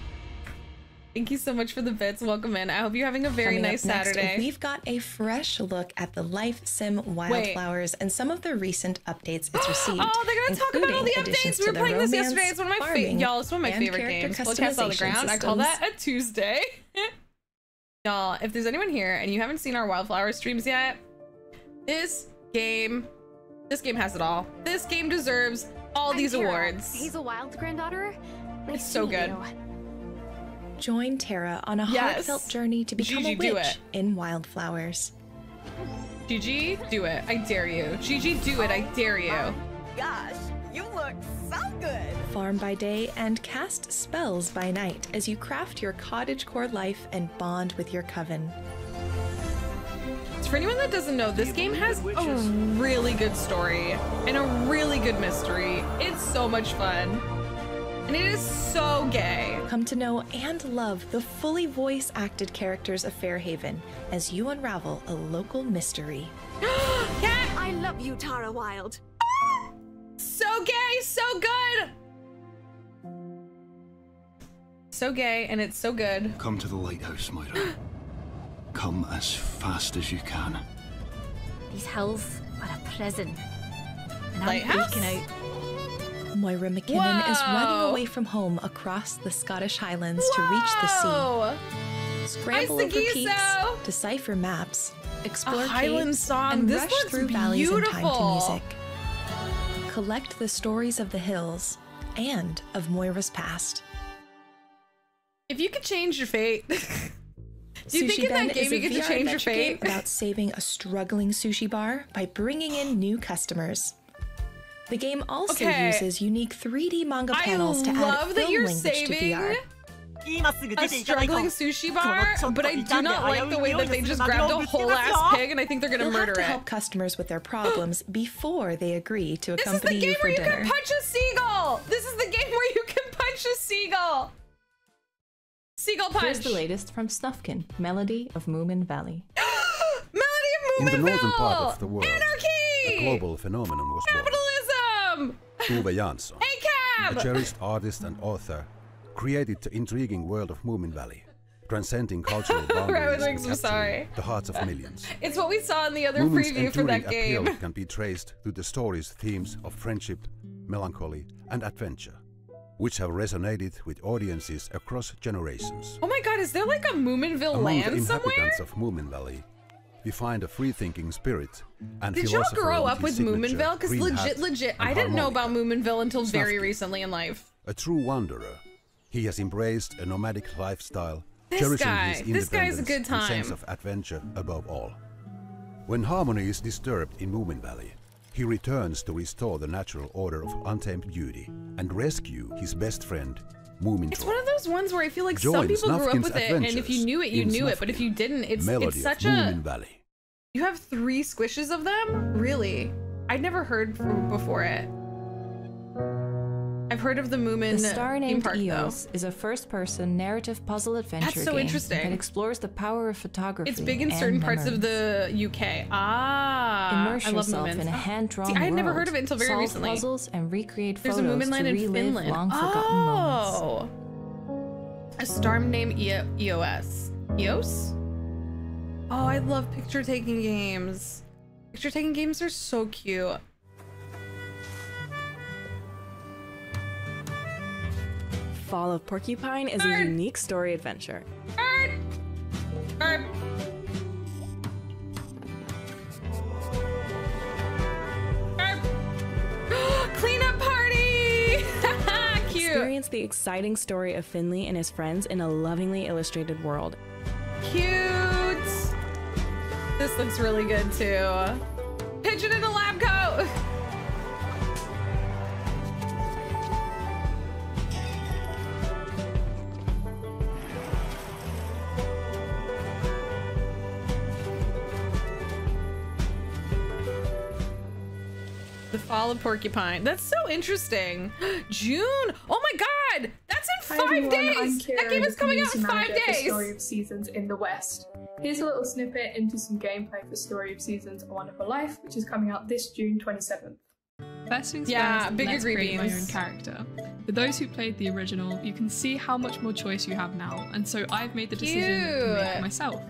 Thank you so much for the bits. Welcome in. I hope you're having a very nice Saturday. Next, we've got a fresh look at the Life Sim Wildflowers and some of the recent updates it's received. Oh, they're going to talk about all the updates. We were playing this yesterday. It's one of my favorite. Y'all, it's one of my favorite games. Full Castle on the Ground. I call that a Tuesday. Y'all, if there's anyone here and you haven't seen our Wildflower streams yet, this game has it all. This game deserves all these awards. He's a wild granddaughter. It's so good. Join Tara on a heartfelt journey to become a witch in Wildflowers. Gigi, do it. I dare you. Gigi, do it. I dare you. Gosh, you look so good. Farm by day and cast spells by night as you craft your cottagecore life and bond with your coven. For anyone that doesn't know, this game has a really good story and a really good mystery. It's so much fun. And it is so gay. Come to know and love the fully voice-acted characters of Fairhaven as you unravel a local mystery. Cat! I love you, Tara Wild. So gay, so good! So gay, and it's so good. Come to the lighthouse, Moira. Come as fast as you can. These hills are a prison. And lighthouse? I'm freaking out. Moira McKinnon is running away from home across the Scottish Highlands to reach the sea. Scramble over peaks, decipher maps, explore caves, and rush through valleys in time to music. Collect the stories of the hills and of Moira's past. If you could change your fate, do you think in that game you get to change your fate? About saving a struggling sushi bar by bringing in new customers. The game also uses unique 3D manga panels to add film language to VR. A struggling sushi bar, but I do not like the way that they just grabbed a whole ass pig, and I think they're gonna murder it. Help customers with their problems before they agree to accompany you for dinner. This is the game where you can punch a seagull. This is the game where you can punch a seagull. Seagull punch. Here's the latest from Snufkin, Melody of Moomin Valley. Melody of Moomin Valley. In the northern part of the world, anarchy, a global phenomenon was born. Capitalism. Tove Jansson, a cherished artist and author, created the intriguing world of Moomin Valley, transcending cultural boundaries and the hearts of millions. It's what we saw in the other preview for that game. Moomin's can be traced through the story's themes of friendship, melancholy, and adventure, which have resonated with audiences across generations. Oh my god, is there like a Moominville land somewhere? Among the inhabitants of Moomin Valley, we find a free-thinking spirit and Did y'all grow up with Moominville? Because legit, I didn't know about Moominville until very recently in life. A true wanderer, he has embraced a nomadic lifestyle, cherishing his independence and sense of adventure above all. When harmony is disturbed in Moomin Valley, he returns to restore the natural order of untamed beauty and rescue his best friend, Moomin Troll. It's one of those ones where I feel like some people grew up with it, and if you knew it, you knew it, but if you didn't, it's such a... Moomin Valley. You have 3 squishes of them? Really? I'd never heard before it. I've heard of the Moomin theme park, Eos though. Is a first-person narrative puzzle adventure game that explores the power of photography. It's big in certain parts of the UK. Immerse yourself in a hand-drawn world. I had never heard of it until very recently. Solve puzzles and recreate photos to relive long-forgotten moments. A storm named EOS. EOS? Oh, I love picture-taking games. Picture-taking games are so cute. Fall of Porcupine is a unique story adventure. Cleanup party! Cute. Experience the exciting story of Finley and his friends in a lovingly illustrated world. Cute. This looks really good too. Pigeon in a lab coat. Fall of Porcupine. That's so interesting. June! Oh my god! That's in 5 days! That game is coming out in 5 days! Story of Seasons in the West. Here's a little snippet into some gameplay for Story of Seasons: A Wonderful Life, which is coming out this June 27th. First things first, let's create my own character. For those who played the original, you can see how much more choice you have now, and so I've made the decision to make it myself.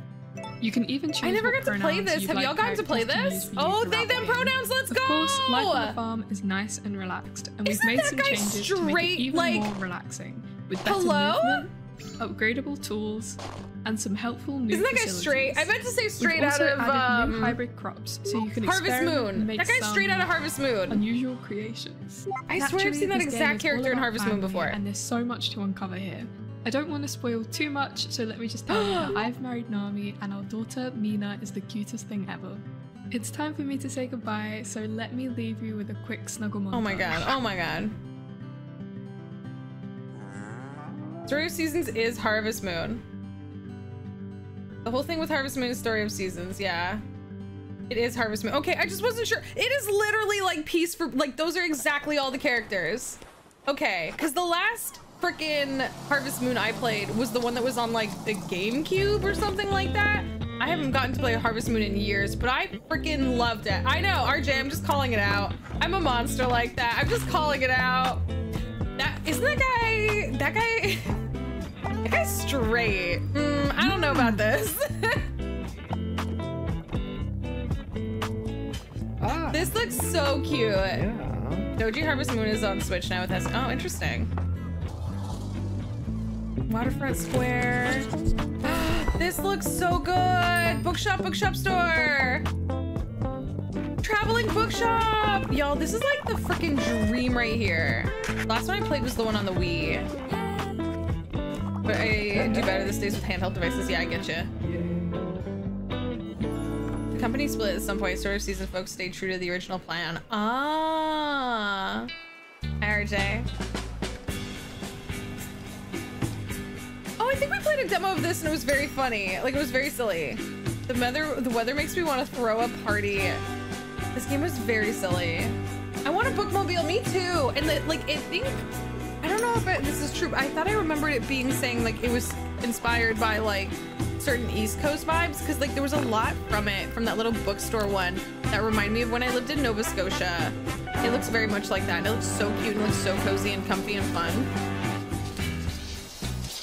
You can even choose. I never got to play this. Have y'all gotten to play this? Oh, they them pronouns. Let's go. Of course, life on the farm is nice and relaxed, and we've made some changes to make it even more relaxing with better movement, upgradable tools, and some helpful new facilities. Isn't that guy straight? I meant to say straight out of new hybrid crops, so you can Harvest Moon. That guy's straight out of Harvest Moon. Unusual creations. I swear I've seen that exact character in Harvest Moon before. And there's so much to uncover here. I don't want to spoil too much, so let me just tell you that I've married Nami, and our daughter Mina is the cutest thing ever. It's time for me to say goodbye, so let me leave you with a quick snuggle montage. Oh my god, oh my god. Story of Seasons is Harvest Moon. The whole thing with Harvest Moon is Story of Seasons, yeah. It is Harvest Moon. Okay, I just wasn't sure. It is literally like piece for, like, those are exactly all the characters. Okay, because the last frickin' Harvest Moon I played was the one that was on like the GameCube or something like that. I haven't gotten to play Harvest Moon in years, but I frickin' loved it. I know, RJ, I'm just calling it out. I'm a monster like that. I'm just calling it out. That isn't that guy's straight. I don't know about this. This looks so cute. Yeah. Doji Harvest Moon is on Switch now with us. Oh, interesting. Waterfront Square. This looks so good. Bookshop, bookshop store. Traveling bookshop. Y'all, this is like the freaking dream right here. Last one I played was the one on the Wii. But I do better these days with handheld devices. Yeah, I get you. The company split at some point. Storage Season folks stayed true to the original plan. Ah. RJ. Oh, I think we played a demo of this and it was very funny. Like, it was very silly. The weather makes me want to throw a party. This game is very silly. I want a bookmobile, me too. And I don't know if this is true. But I thought I remembered it being saying like it was inspired by like certain East Coast vibes, because like there was a lot from it, from that little bookstore one that reminded me of when I lived in Nova Scotia. It looks very much like that. And it looks so cute and looks so cozy and comfy and fun.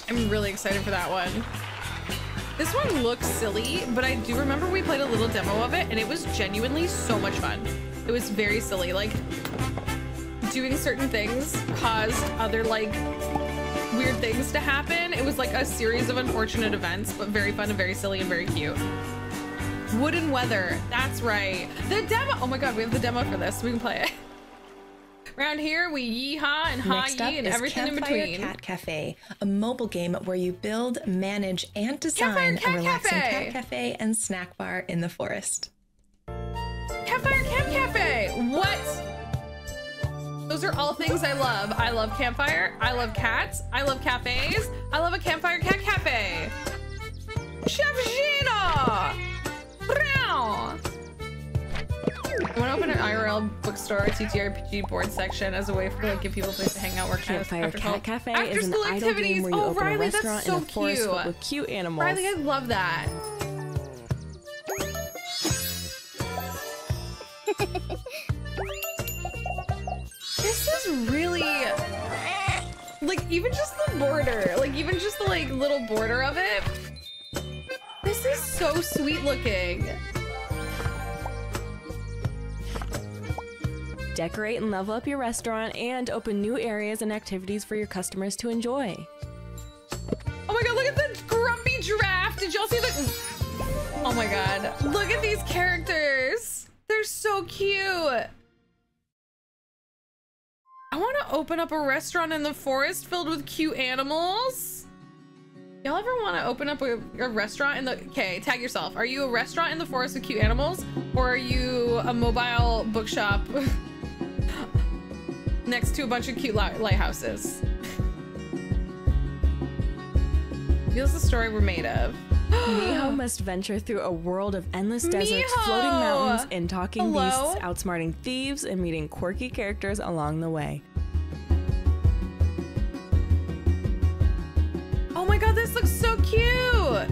I'm really excited for that one. This one looks silly, but I do remember we played a little demo of it and it was genuinely so much fun. It was very silly, like doing certain things caused other like weird things to happen. It was like a series of unfortunate events, but very fun and very silly and very cute. Wood and weather, that's right. The demo, oh my God, we have the demo for this. We can play it. Around here, we yee-haw and ha-yee and everything in between. Next up is Campfire Cat Cafe, a mobile game where you build, manage, and design a relaxing cat cafe and snack bar in the forest. Campfire Cat Cafe! What? Those are all things I love. I love campfire, I love cats, I love cafes, I love a Campfire Cat Cafe! Chef Gina! Brown! I want to open an IRL bookstore or TTRPG board section as a way for like give people a place to hang out, work out. Campfire Cat Cafe is an idle game where you open a restaurant in a forest with cute animals. Riley, I love that. This is really like even just the border, like even just the like little border of it. This is so sweet looking. Decorate and level up your restaurant and open new areas and activities for your customers to enjoy. Oh my God, look at the grumpy giraffe. Did y'all see the... Oh my God. Look at these characters. They're so cute. I want to open up a restaurant in the forest filled with cute animals. Y'all ever want to open up a restaurant in the... Okay, tag yourself. Are you a restaurant in the forest with cute animals? Or are you a mobile bookshop? Next to a bunch of cute lighthouses. Feels the story we're made of. Miho must venture through a world of endless deserts, floating mountains, and talking beasts, outsmarting thieves, and meeting quirky characters along the way. Oh my God, this looks so cute!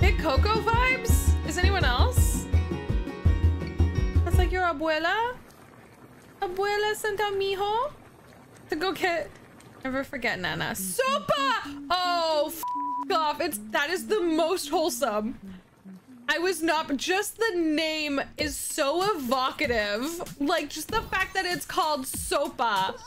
Big Coco vibes? Is anyone else? That's like your abuela? Abuela sent out mijo to go get... Never forget Nana. Sopa! Oh, f*** off. That is the most wholesome. I was not... Just the name is so evocative. Like, just the fact that it's called Sopa.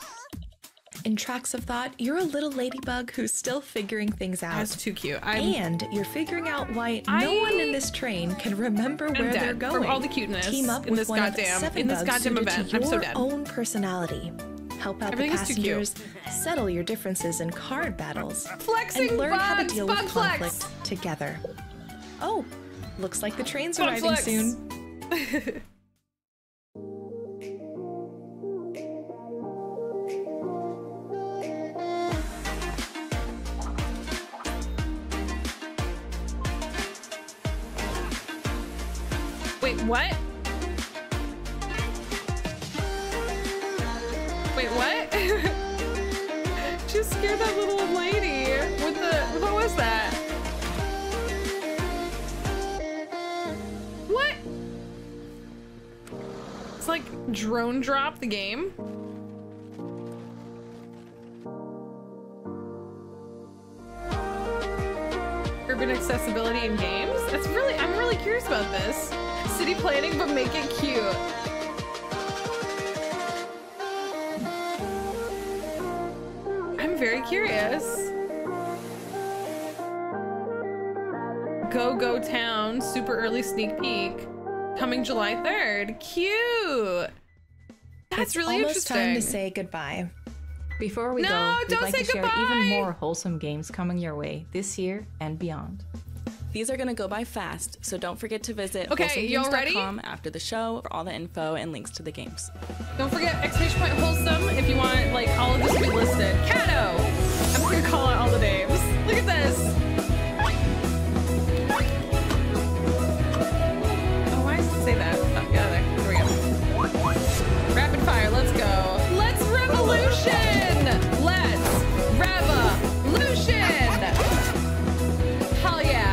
In Tracks of Thought, you're a little ladybug who's still figuring things out. That's too cute. And you're figuring out why no one in this train can remember where they're going. From all the cuteness team up with one of 7 bugs suited to your own personality. Help out the passengers, settle your differences in card battles, and learn how to deal with conflict together. Oh, looks like the train's arriving soon. Wait, what? Wait, what? Just scared that little old lady with the... What was that? What? It's like drone drop the game. Urban accessibility in games. That's really... I'm really curious about this. City planning, but make it cute. I'm very curious. Go Go Town, super early sneak peek. Coming July 3rd. Cute. That's really interesting. It's almost time to say goodbye. Before we go, we'd like to share even more wholesome games coming your way this year and beyond. These are going to go by fast, so don't forget to visit wholesomegames.com after the show for all the info and links to the games. Don't forget exclamation point wholesome if you want like all of this to be listed. Kato! I'm just going to call out all the names. Look at this! Oh, why does it say that? Oh, yeah, there we go. Rapid fire, let's go. Let's revolution! Let's revolution! Hell yeah!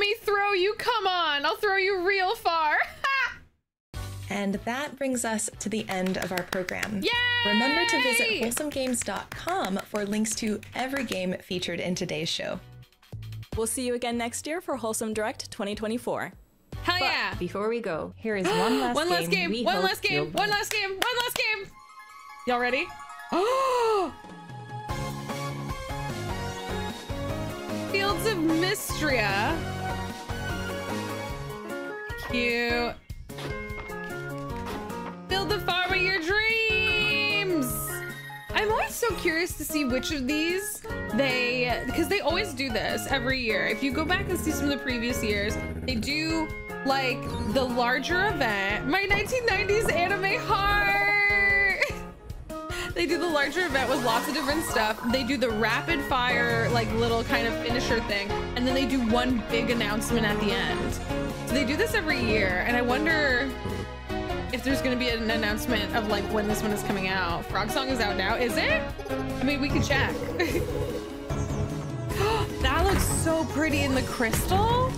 me throw you. Come on, I'll throw you real far. And that brings us to the end of our program. Yay! Remember to visit wholesomegames.com for links to every game featured in today's show. We'll see you again next year for Wholesome Direct 2024. Hell yeah! But before we go, here is one last game. Y'all ready? Fields of Mystria. Cute. Build the farm of your dreams! I'm always so curious to see which of these they... because they always do this every year. If you go back and see some of the previous years, they do, like, the larger event. My 1990s anime heart! They do the larger event with lots of different stuff. They do the rapid fire, like, little kind of finisher thing. And then they do one big announcement at the end. So they do this every year, and I wonder... if there's gonna be an announcement of like when this one is coming out. Frog Song is out now, is it? I mean, we could check. That looks so pretty in the crystal.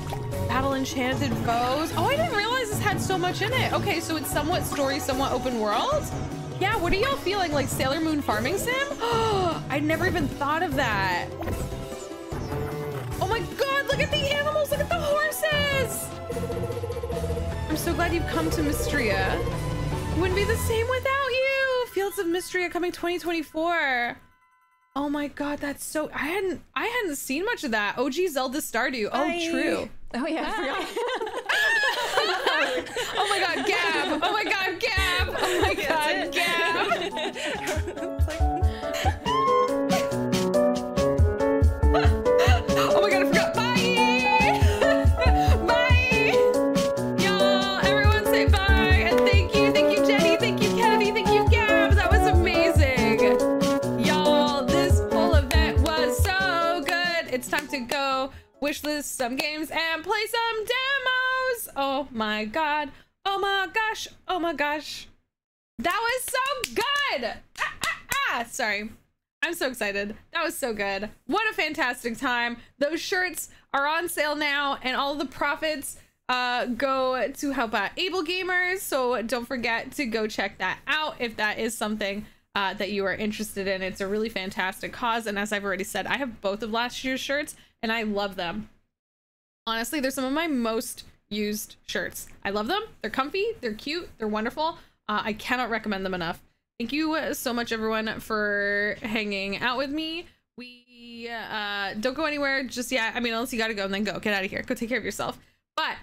Battle enchanted foes. Oh, I didn't realize this had so much in it. Okay, so it's somewhat story, somewhat open world. Yeah, what are y'all feeling? Like Sailor Moon Farming Sim? Oh, I never even thought of that. Oh my God, look at the animals, look at the horses. I'm so glad you've come to Mystria. Wouldn't be the same without you. Fields of Mystria coming 2024. Oh my God, that's so... I hadn't seen much of that. OG Zelda Stardew. Oh, true. Oh yeah, I forgot. Oh my God, Gab. Oh my God, Gab. Oh my God, Gab. Oh my God, I forgot. Time to go wishlist some games and play some demos. Oh my God, oh my gosh, oh my gosh, that was so good. Sorry, I'm so excited. That was so good. What a fantastic time. Those shirts are on sale now, and all the profits go to help out Able Gamers, so don't forget to go check that out if that is something that you are interested in. It's a really fantastic cause, and as I've already said, I have both of last year's shirts and I love them. Honestly, they're some of my most used shirts. I love them. They're comfy, they're cute, they're wonderful. I cannot recommend them enough. Thank you so much, everyone, for hanging out with me. We don't go anywhere just yet. I mean, unless you gotta go, and then go. Get out of here, go take care of yourself. But